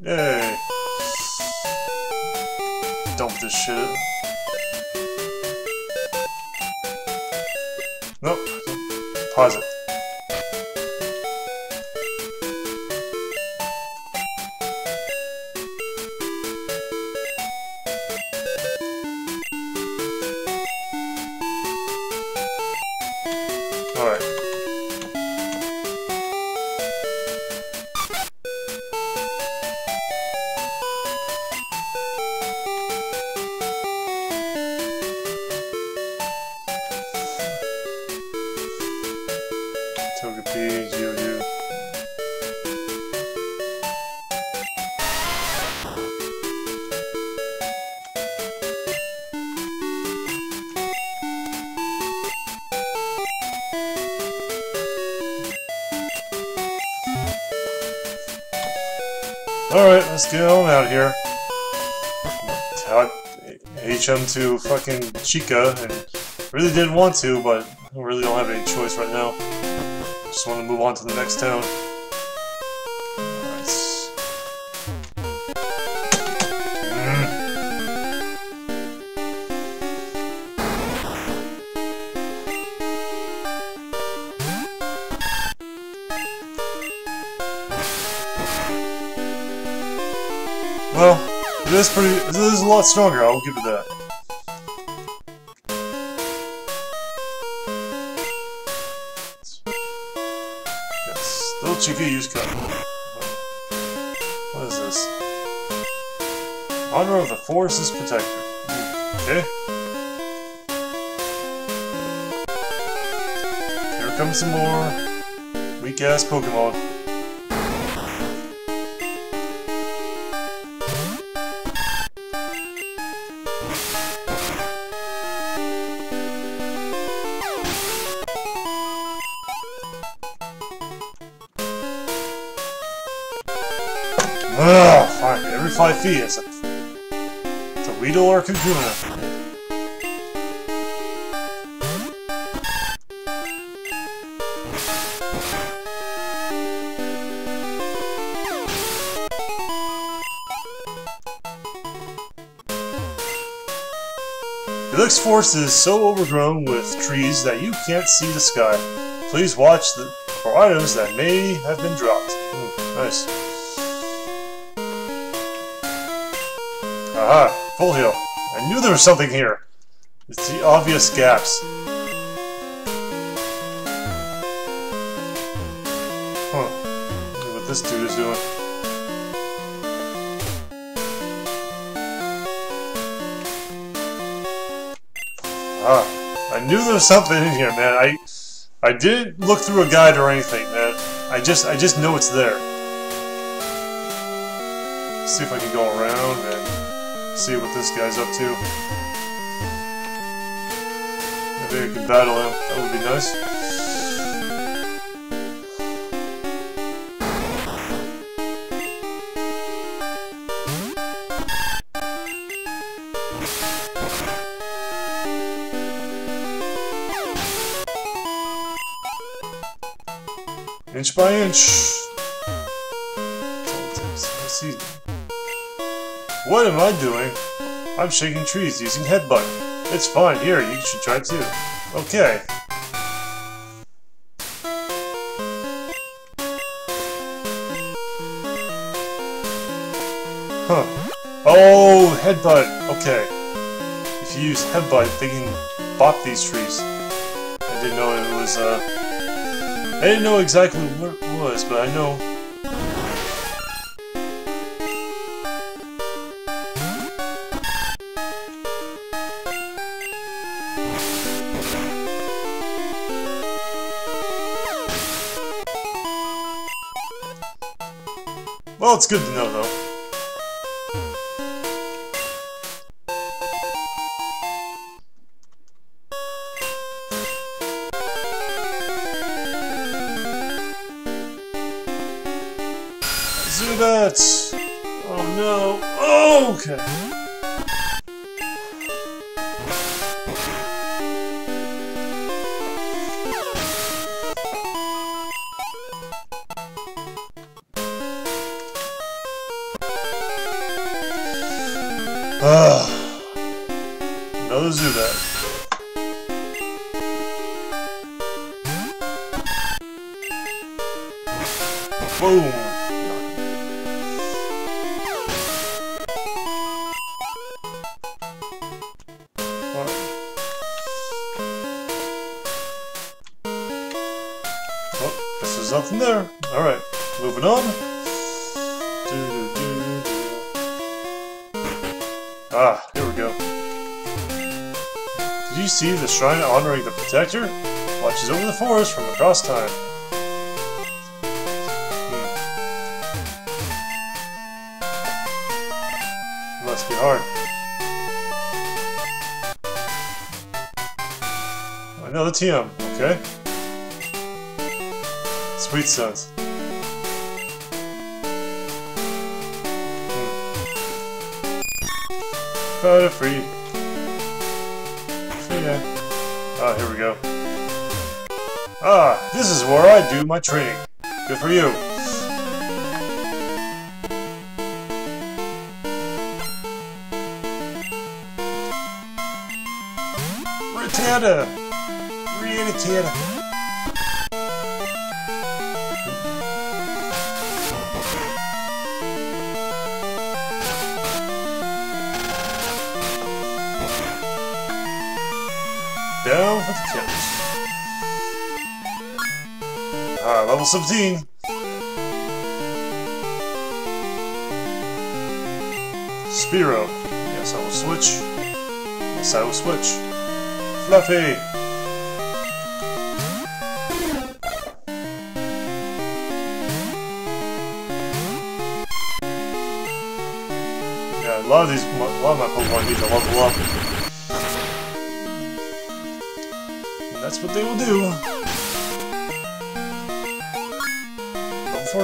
Yay! Dump this shit. Nope. Pause it. Alright, let's get on out of here. Taught HM to fucking Chica, and really didn't want to, but I really don't have any choice right now. Just want to move on to the next town. Well, this is a lot stronger, I'll give it that. Yes, little Chica used cut. What is this? Honor of the Forest's Protector. Okay. Here comes some more weak-ass Pokemon. Ugh, fuck, every 5 feet is a Weedle or Kakuna. Elix Forest is so overgrown with trees that you can't see the sky. Please watch for items that may have been dropped. Ooh, nice. Aha! Full heal. I knew there was something here! It's the obvious gaps. Huh. Look at what this dude is doing. Ah. I knew there was something in here, man. I didn't look through a guide or anything, man. I just know it's there. Let's see if I can go around and see what this guy's up to. Maybe I can battle him. That would be nice. Inch by inch. That's all it takes. Let's see. What am I doing? I'm shaking trees using headbutt. It's fine. Here, you should try too. Okay. Huh. Oh, headbutt. Okay. If you use headbutt, they can bop these trees. I didn't know it was, I didn't know exactly what it was, but I know... Well, it's good to know, though. Zubats! Oh no! Oh, okay! Another Zubat. Boom! Nothing there. Alright, moving on. Ah, here we go. Did you see the shrine honoring the protector? Watches over the forest from across time. Must be hard. Another TM, okay. Sweet sons. Got it free. So yeah. Ah, here we go. Ah, this is where I do my training. Good for you. Rattata! Rattata! Down with the tips. Alright, level 17. Spearow. Yes, I will switch. Yes, I will switch. Fluffy. Yeah, a lot of my Pokemon need to level up. That's what they will do. Level 14.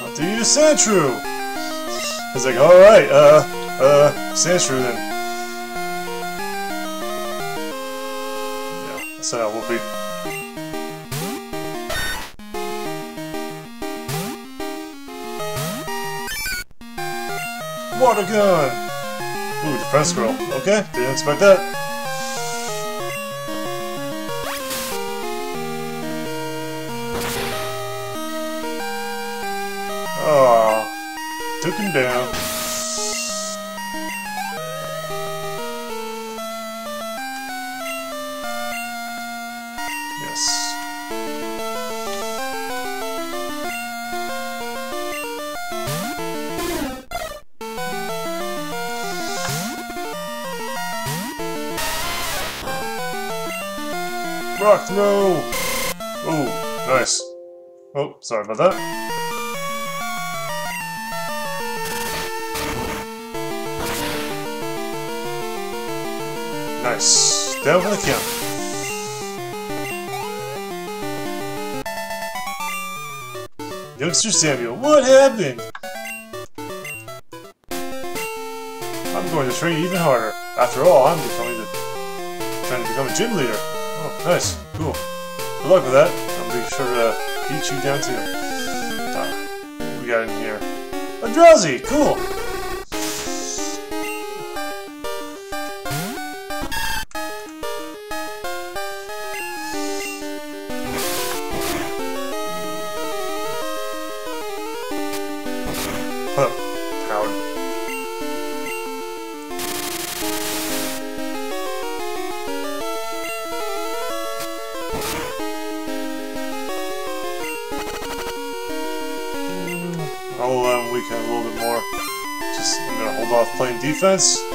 What do you use Sandshrew? I was like, alright, Sandshrew then. Yeah, that's how it will be. Water gun! Ooh, the press girl. Okay, didn't expect that. Aww. Took him down. Rock throw! Oh, nice. Oh, sorry about that. Nice. Down for the count. Youngster Samuel, what happened? I'm going to train even harder. After all, I'm trying to become a gym leader. Nice, cool. Good luck with that. I'll be sure to beat you down too. got in here? A Drowsy! Cool! Defense. Try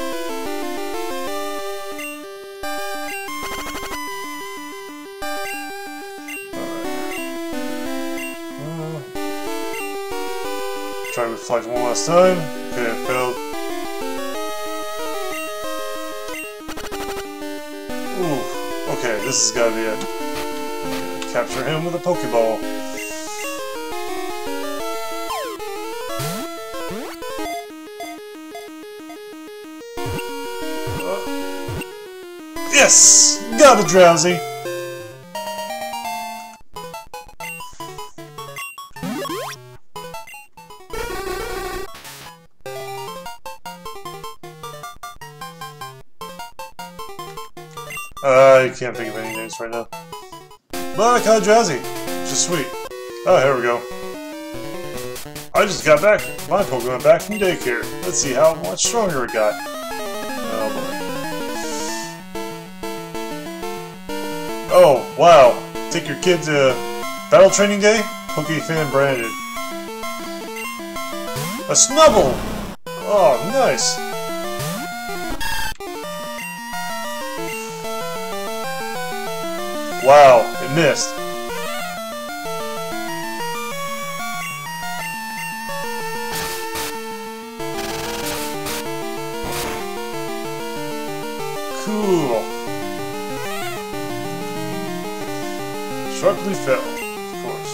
to reflect one last time. Okay, I failed. Ooh, okay, this has got to be it. Capture him with a Pokeball. Yes! Got a Drowsy! I can't think of any names right now. But I caught a Drowsy, which is sweet. Oh, here we go. I just got back. My Pokemon back from daycare. Let's see how much stronger it got. Oh boy. Oh, wow. Take your kid to Battle Training Day? Pokefan branded. A Snubble! Oh, nice. Wow, it missed. Cool. Sharply fell, of course.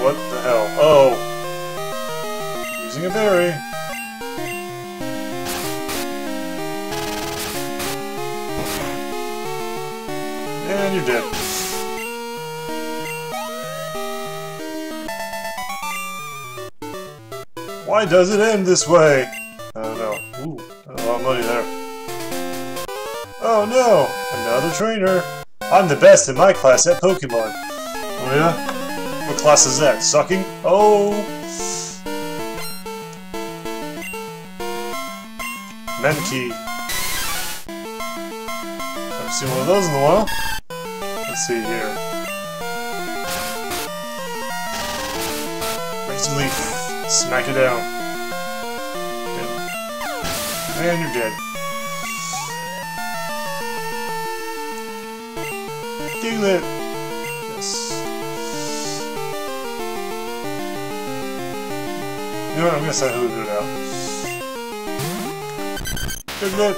What the hell? Oh! Using a berry! And you're dead. Why does it end this way? I don't know. Ooh, got a lot of money there. Oh no! Another trainer! I'm the best in my class at Pokemon. Oh yeah? What class is that? Sucking? Oh! Mankey. Haven't seen one of those in a while. Let's see here. Razor Leaf. Smack it down. Dead. And you're dead. It. Yes. You know what? I'm gonna say Hoodoo now. Good luck.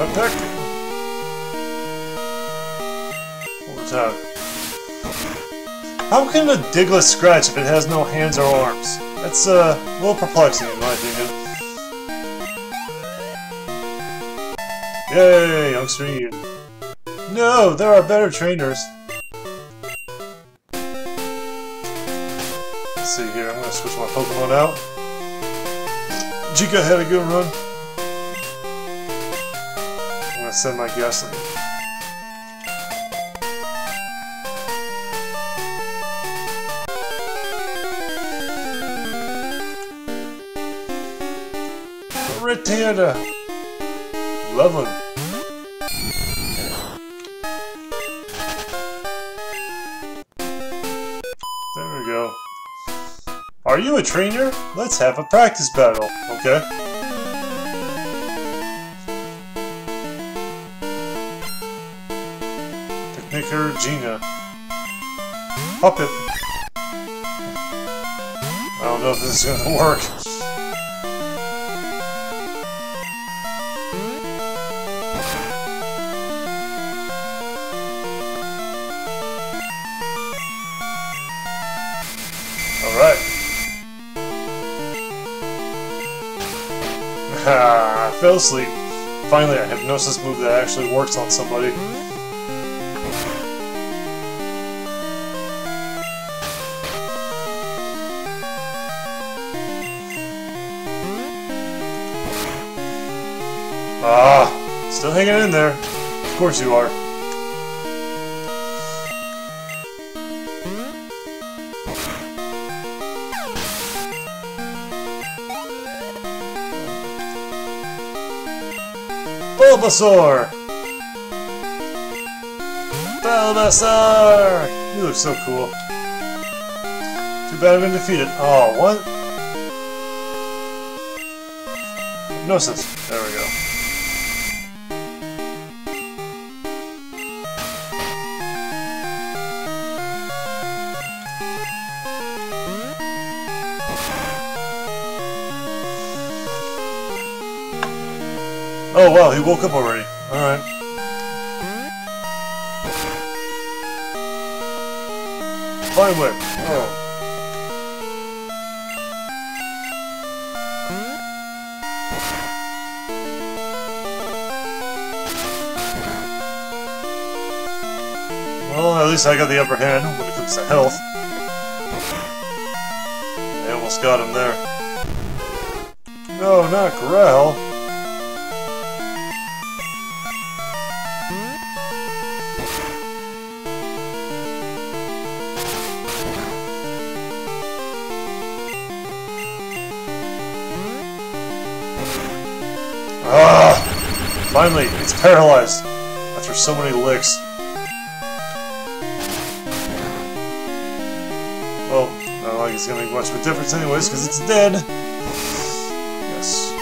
Unpack. All the time. How can a Diglett scratch if it has no hands or arms? That's a little perplexing in my opinion. Yay, youngster Ian. No, there are better trainers. Let's see here, I'm gonna switch my Pokemon out. Jika had a good run. I'm gonna send my Ghastly. Tanda. Love him. There we go. Are you a trainer? Let's have a practice battle, okay? Picnicker Gina. Puppet. I don't know if this is gonna work. I fell asleep. Finally, I have noticed this move that actually works on somebody. Ah, still hanging in there. Of course you are. Bulbasaur! Bulbasaur! You look so cool. Too bad I've been defeated. Oh, what? No sense. There we go. Oh wow, he woke up already. Alright. Fine whip. Oh. Well, at least I got the upper hand when it comes to health. I almost got him there. No, not Growl. Finally, it's paralyzed after so many licks. Well, I don't think it's gonna make much of a difference anyways, because it's dead. Yes.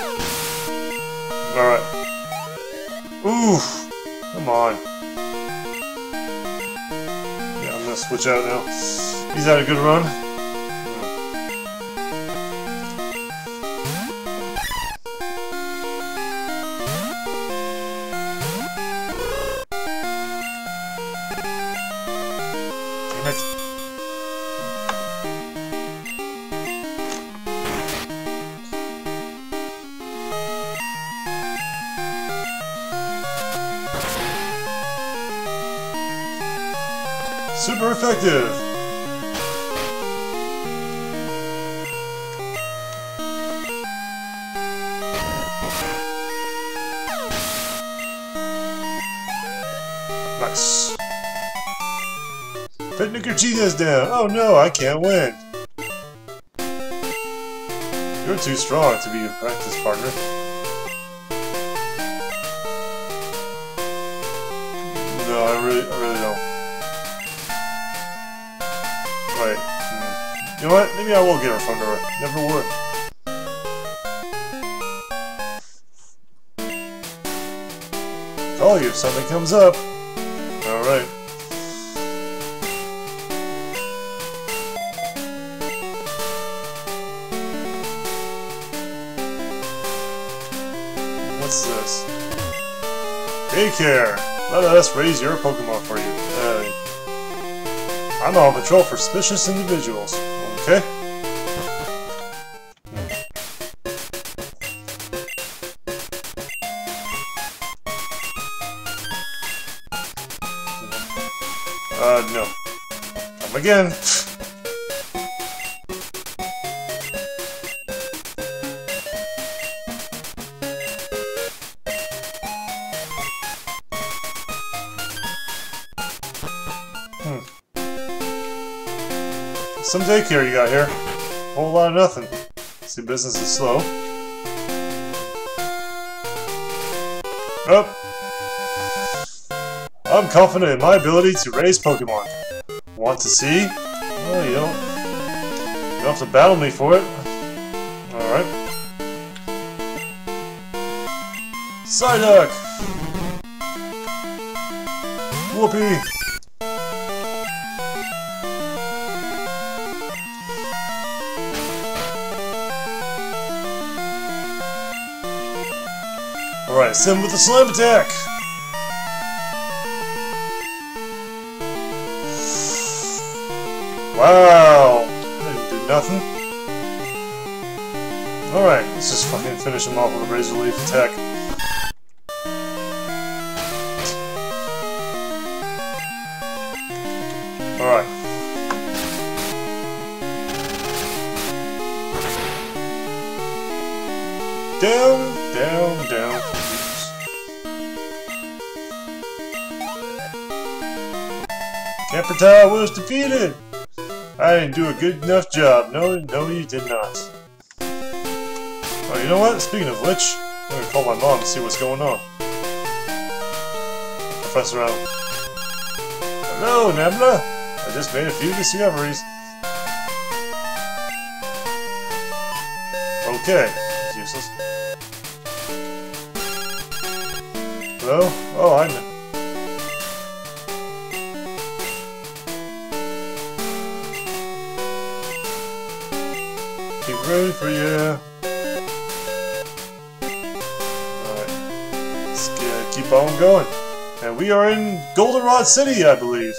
Alright. Ooh! Come on. Yeah, I'm gonna switch out now. He's had a good run. Super effective! Nice. Put Nicogina's down! Oh no, I can't win! You're too strong to be a practice partner. No, I really don't. Right. You know what? Maybe I will get her from her. Never would. Call you if something comes up. Alright. What's this? Daycare! Let us raise your Pokemon for you. I'm on patrol for suspicious individuals. Okay. No. Come again. Some daycare you got here. Whole lot of nothing. See, business is slow. Oh. I'm confident in my ability to raise Pokemon. Want to see? Oh, you don't have to battle me for it. Alright. Psyduck! Whoopee! Alright, send him with a slam attack! Wow! That didn't do nothing. Alright, let's just fucking finish him off with a razor leaf attack. Down. Oops. Capital was defeated! I didn't do a good enough job. No, you did not. Oh, you know what? Speaking of which, I'm gonna call my mom and see what's going on. I'll press around. Hello, Nambla! I just made a few discoveries. Okay, it's useless. Hello? Oh, I know. Keep rooting for you. Alright, let's keep on going. And we are in Goldenrod City, I believe.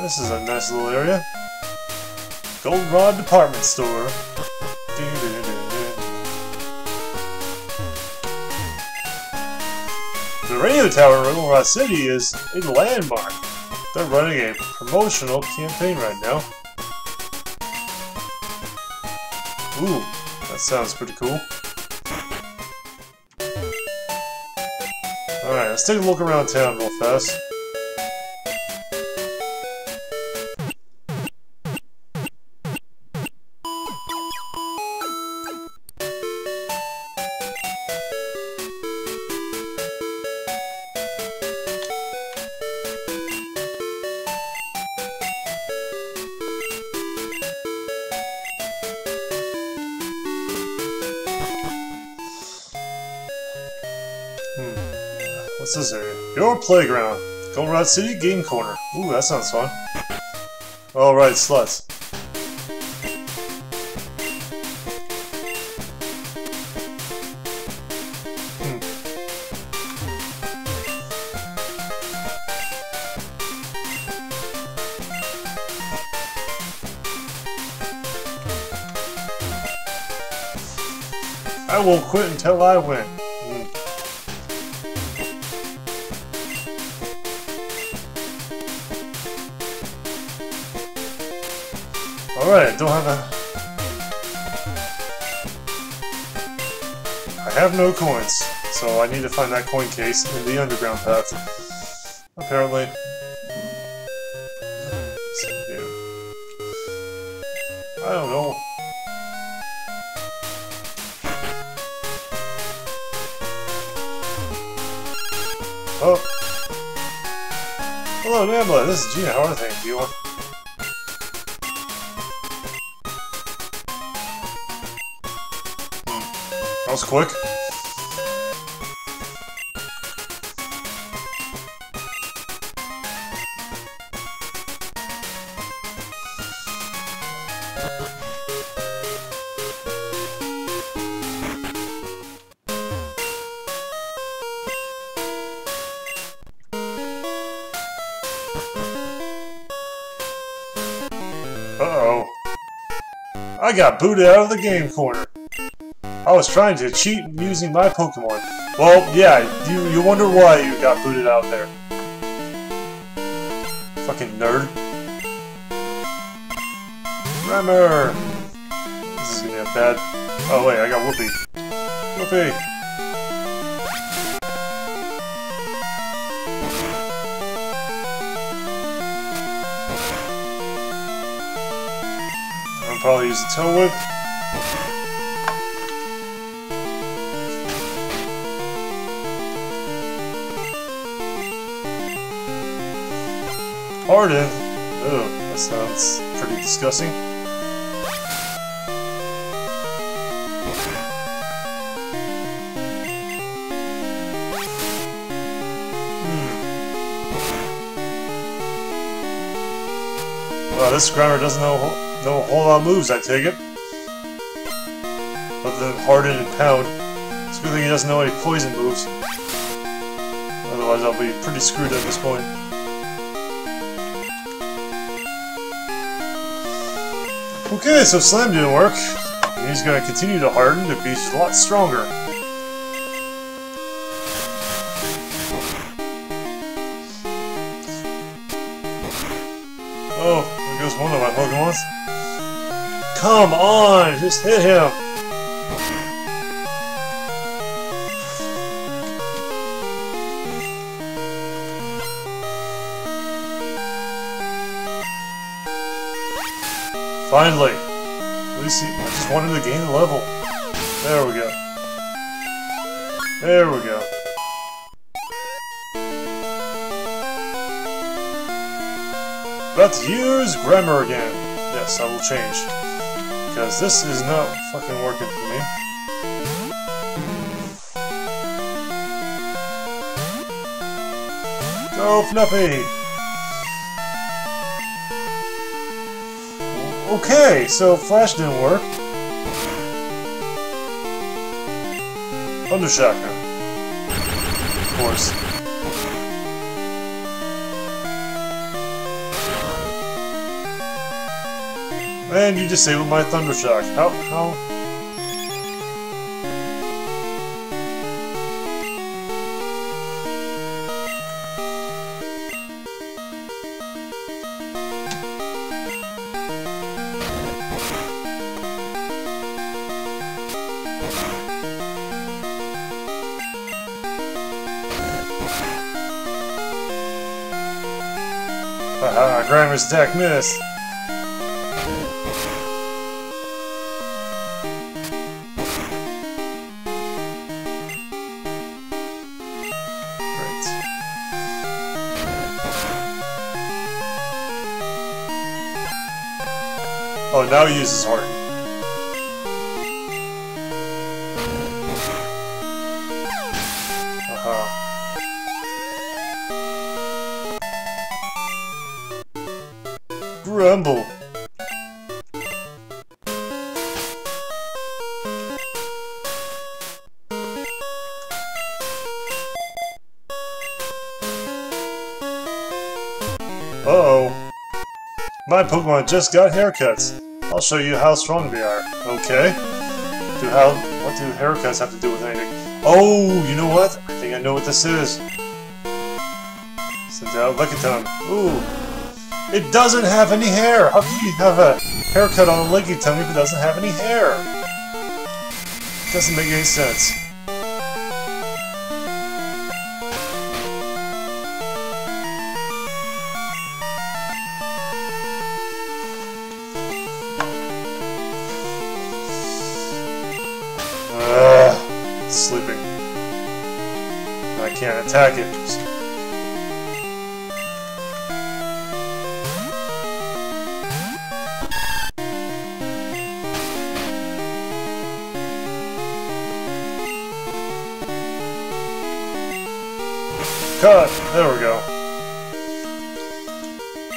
This is a nice little area. Goldenrod Department Store. The radio tower in Goldenrod City is a landmark. They're running a promotional campaign right now. Ooh, that sounds pretty cool. Alright, let's take a look around town real fast. What's this area? Your playground. Goldenrod City Game Corner. Ooh, that sounds fun. Alright, sluts. I won't quit until I win. Alright, I have no coins, so I need to find that coin case in the underground path. Apparently. I don't know. Oh. Hello, Nambla. This is Gina. How are things? Do you want? That was quick. Uh-oh. I got booted out of the game corner. I was trying to cheat using my Pokemon. Well, yeah, you wonder why you got booted out there. Fucking nerd. Rammer! This is gonna get bad. Oh wait, I got Whoopi. Whoopi! I'll probably use a Tail Whip. Pardon? Oh, that sounds pretty disgusting. Well, this grammar doesn't know a whole lot of moves, I take it. Other than Harden and Pound. It's a good thing he doesn't know any poison moves. Otherwise, I'll be pretty screwed at this point. Okay, so Slam didn't work. He's gonna continue to harden to be a lot stronger. Oh, there goes one of my Pokemons. Come on, just hit him. Finally, at least I just wanted to gain a level. There we go. There we go. About to use grammar again. Yes, I will change. Because this is not fucking working for me. Go, Fnuffy! Okay, so Flash didn't work. Thunder Shotgun. Of course. And you disabled my Thunder Shock. How? Haha, Grimer's attack missed. Oh, now he uses Harden. Uh-huh. Grumble. Uh-oh. My Pokemon just got haircuts. I'll show you how strong they are. Okay. What do haircuts have to do with anything? Oh, you know what? I think I know what this is. Send out Lickitung. Ooh. It doesn't have any hair! How can you have a haircut on a Lickitung if it doesn't have any hair? It doesn't make any sense. Sleeping. I can't attack it. Cut! There we go.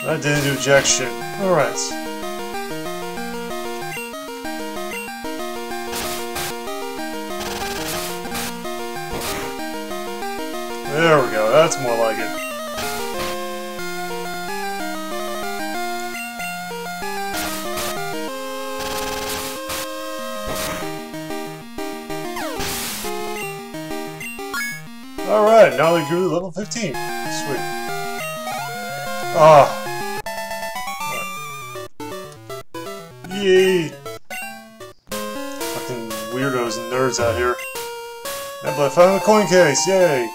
That didn't do jack shit. Alright. There we go, that's more like it. Alright, now we grew to level 15. Sweet. Ah. Right. Yay! Fucking weirdos and nerds out here. And I found a coin case, yay!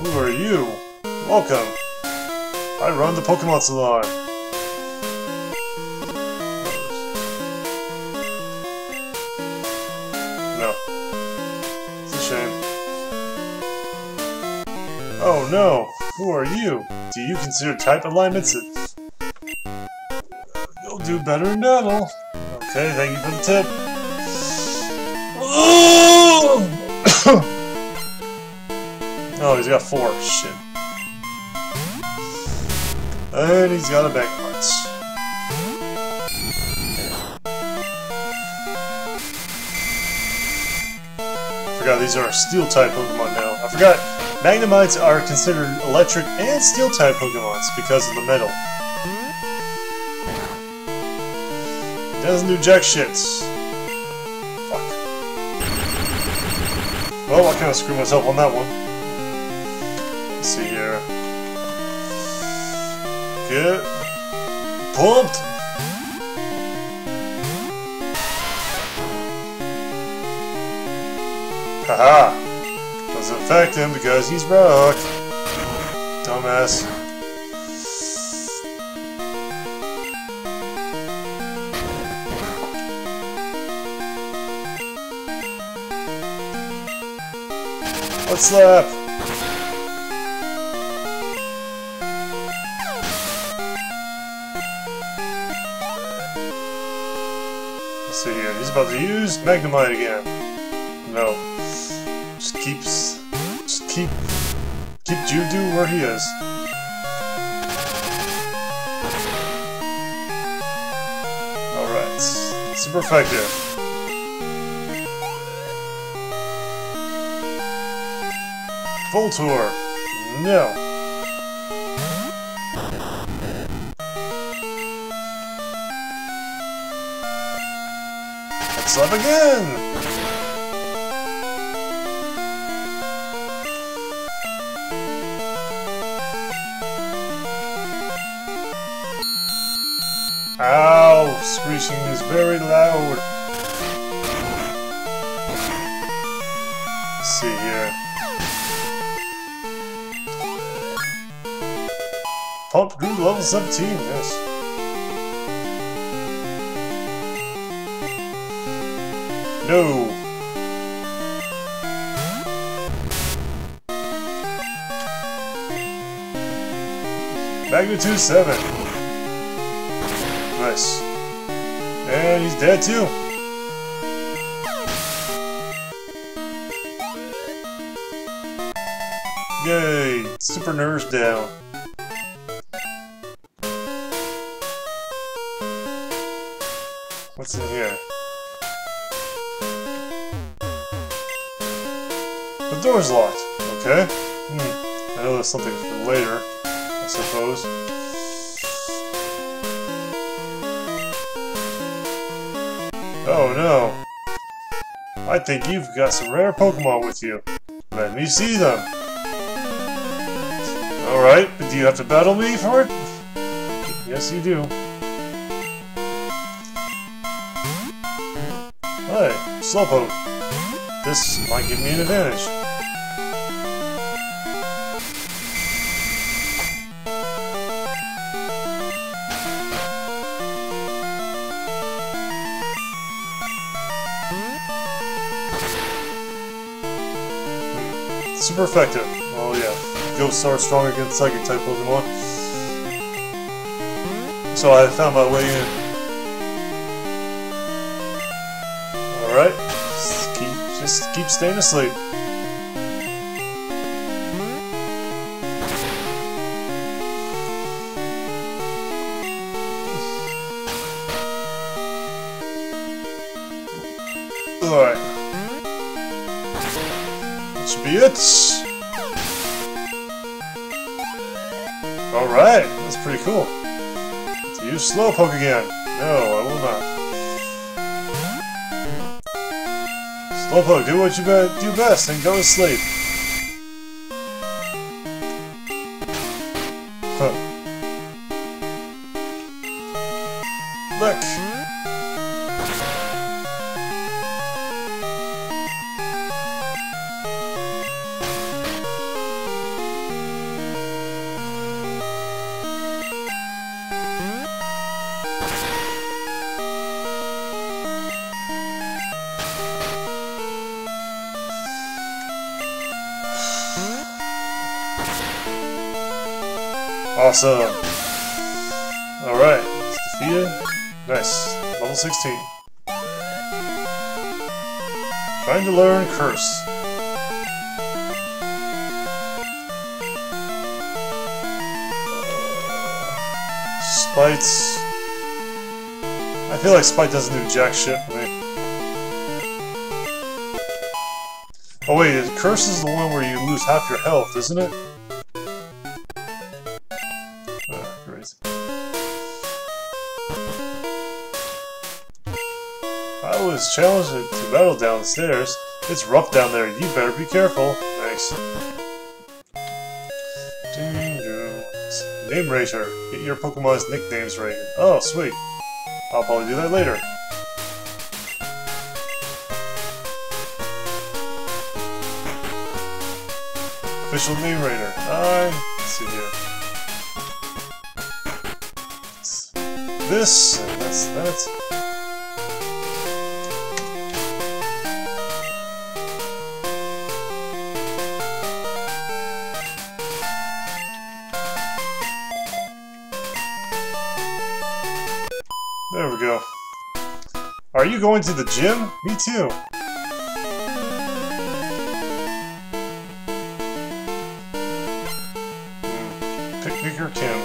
Who are you? Welcome! I run the Pokemon Salon! No. It's a shame. Oh no! Who are you? Do you consider type alignments? You'll do better than that'll! Okay, thank you for the tip! Oh! Oh, he's got four. Shit. And he's got a back punch. I forgot these are steel type Pokemon now. I forgot Magnemites are considered electric and steel type Pokemons because of the metal. It doesn't do jack shit. Fuck. Well, I kind of screwed myself on that one. Let's see here. Get pumped! Haha! Doesn't affect him because he's rock. Dumbass. Let's slap! Let's see here. He's about to use Magnemite again. No. Keep Juju where he is. Alright. Super effective. Voltor. No. Let's slap again! Ow! Screeching is very loud. Let's see here. Pump grew to level 17, yes. No! Magnitude 7. Nice. And he's dead too. Yay! Super nerves down. What's in here? The door's locked. Okay. I know that's something for later, I suppose. Oh no! I think you've got some rare Pokemon with you. Let me see them! Alright, but do you have to battle me for it? Yes, you do. Hey, Slowpoke. This might give me an advantage. Super effective. Oh yeah. Ghosts are strong against psychic type Pokemon. So I found my way in. Alright. Just keep staying asleep. Alright. Should be it. Alright, that's pretty cool. Use Slowpoke again. No, I will not. Slowpoke, do what you do best and go to sleep. Huh. Look. Awesome. Alright, it's defeated. Nice. Level 16. Trying to learn Curse. Spite. I feel like Spite doesn't do jack shit for me. Oh wait, Curse is the one where you lose half your health, isn't it? I was challenged to battle downstairs. It's rough down there. You better be careful. Thanks. Name rater. Get your Pokemon's nicknames right. Oh, sweet. I'll probably do that later. Official name rater. Let's see here. This, and that's that. There we go. Are you going to the gym? Me too. Picnic or Kim?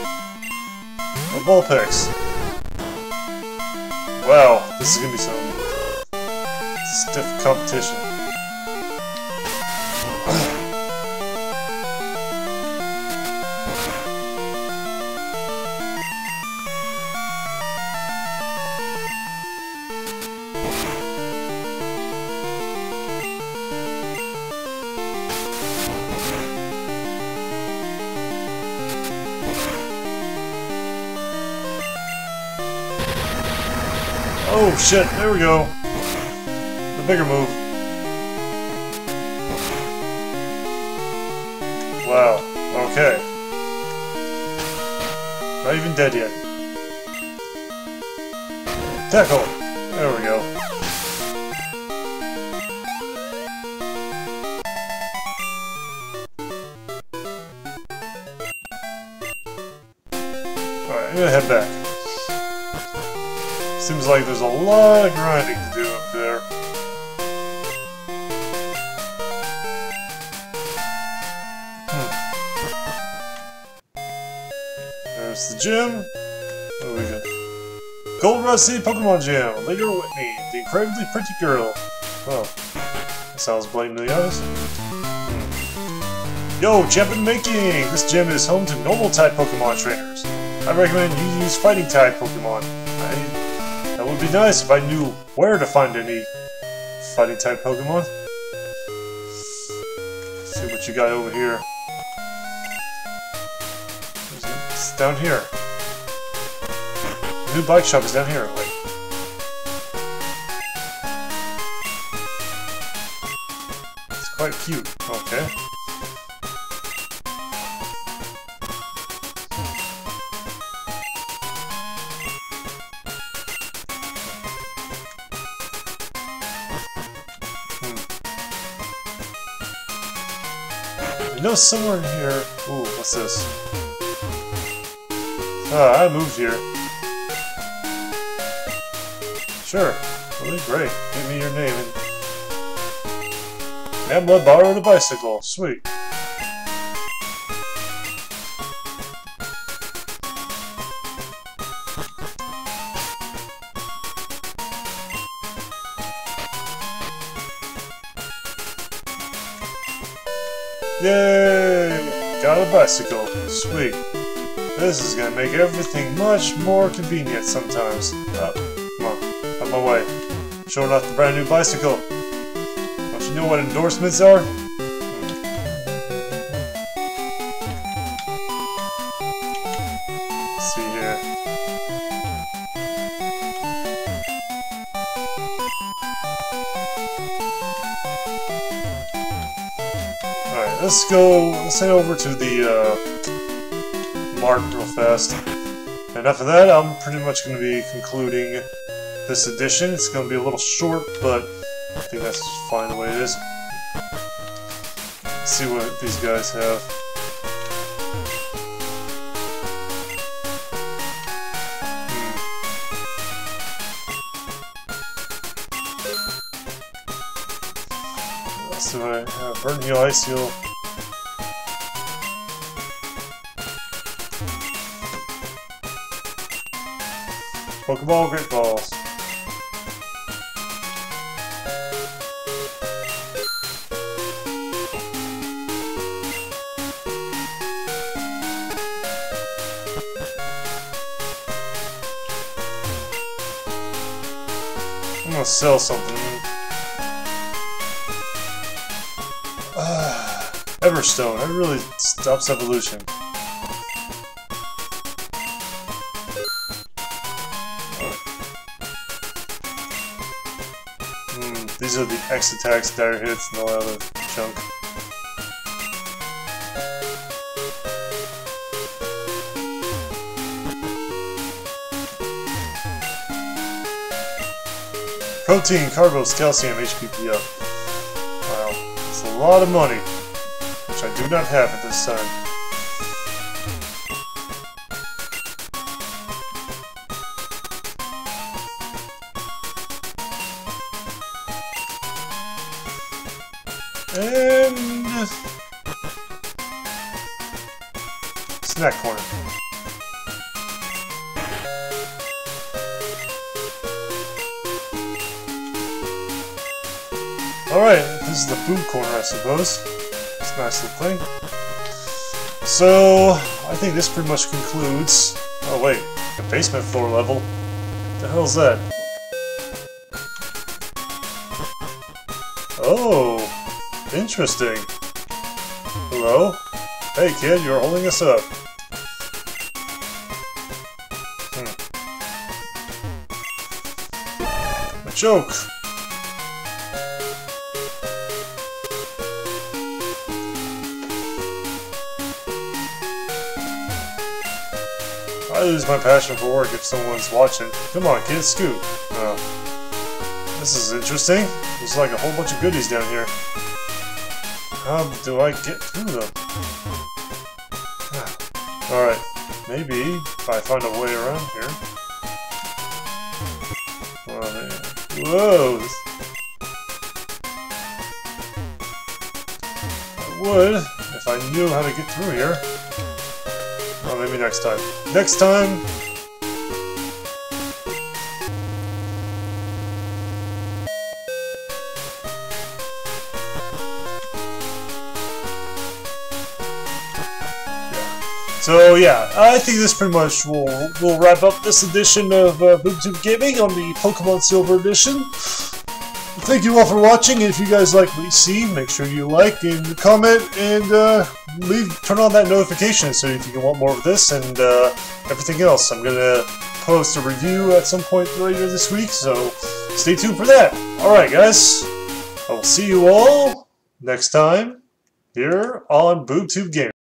Or Vulpix? Wow, this is gonna be some stiff competition. Oh shit, there we go. The bigger move. Wow, okay. Not even dead yet. Tackle! There we go. Alright, I'm gonna head back. Seems like there's a lot of grinding to do up there. There's the gym. What do we got? Goldenrod City Pokemon Gym. Later Whitney, the incredibly pretty girl. Well, that sounds blatantly honest. Yo, champion making! This gym is home to normal type Pokemon trainers. I recommend you use fighting type Pokemon. That would be nice if I knew where to find any fighting type Pokemon. Let's see what you got over here. It's down here. The new bike shop is down here. Wait. It's quite cute. Okay. I know somewhere in here... Ooh, what's this? I moved here. Sure. Really great. Give me your name and... Nambla borrowed a bicycle. Sweet. Yay! Got a bicycle. Sweet. This is gonna make everything much more convenient sometimes. Oh, come on. Out of my way. Showing off the brand new bicycle. Don't you know what endorsements are? Let's see here. Let's go, let's head over to the mart real fast. And after that, I'm pretty much going to be concluding this edition. It's going to be a little short, but I think that's fine the way it is. Let's see what these guys have. Let's see what I have. Burn Heal, Ice Heal. Pokeball, Great Balls. I'm gonna sell something. Everstone. That really stops evolution. These are the X attacks, dire hits, and all that other junk. Protein, carbs, calcium, HPP up. Wow, that's a lot of money, which I do not have at this time. And snack corner. Alright, this is the food corner, I suppose. It's a nice little thing. So, I think this pretty much concludes... Oh wait, the basement floor level? What the hell's that? Oh! Interesting. Hello? Hey kid, you're holding us up. A joke! I lose my passion for work if someone's watching. Come on kid, scoot. Oh. This is interesting. There's like a whole bunch of goodies down here. How do I get through them? Alright, maybe if I find a way around here. Oh, man. Whoa! I would if I knew how to get through here. Oh, maybe next time. Next time! So yeah, I think this pretty much will wrap up this edition of BoobTube Gaming on the Pokemon Silver edition. Thank you all for watching, and if you guys like what you see, make sure you like and comment, and turn on that notification so if you can want more of this and everything else. I'm going to post a review at some point later this week, so stay tuned for that. Alright guys, I will see you all next time here on BoobTube Gaming.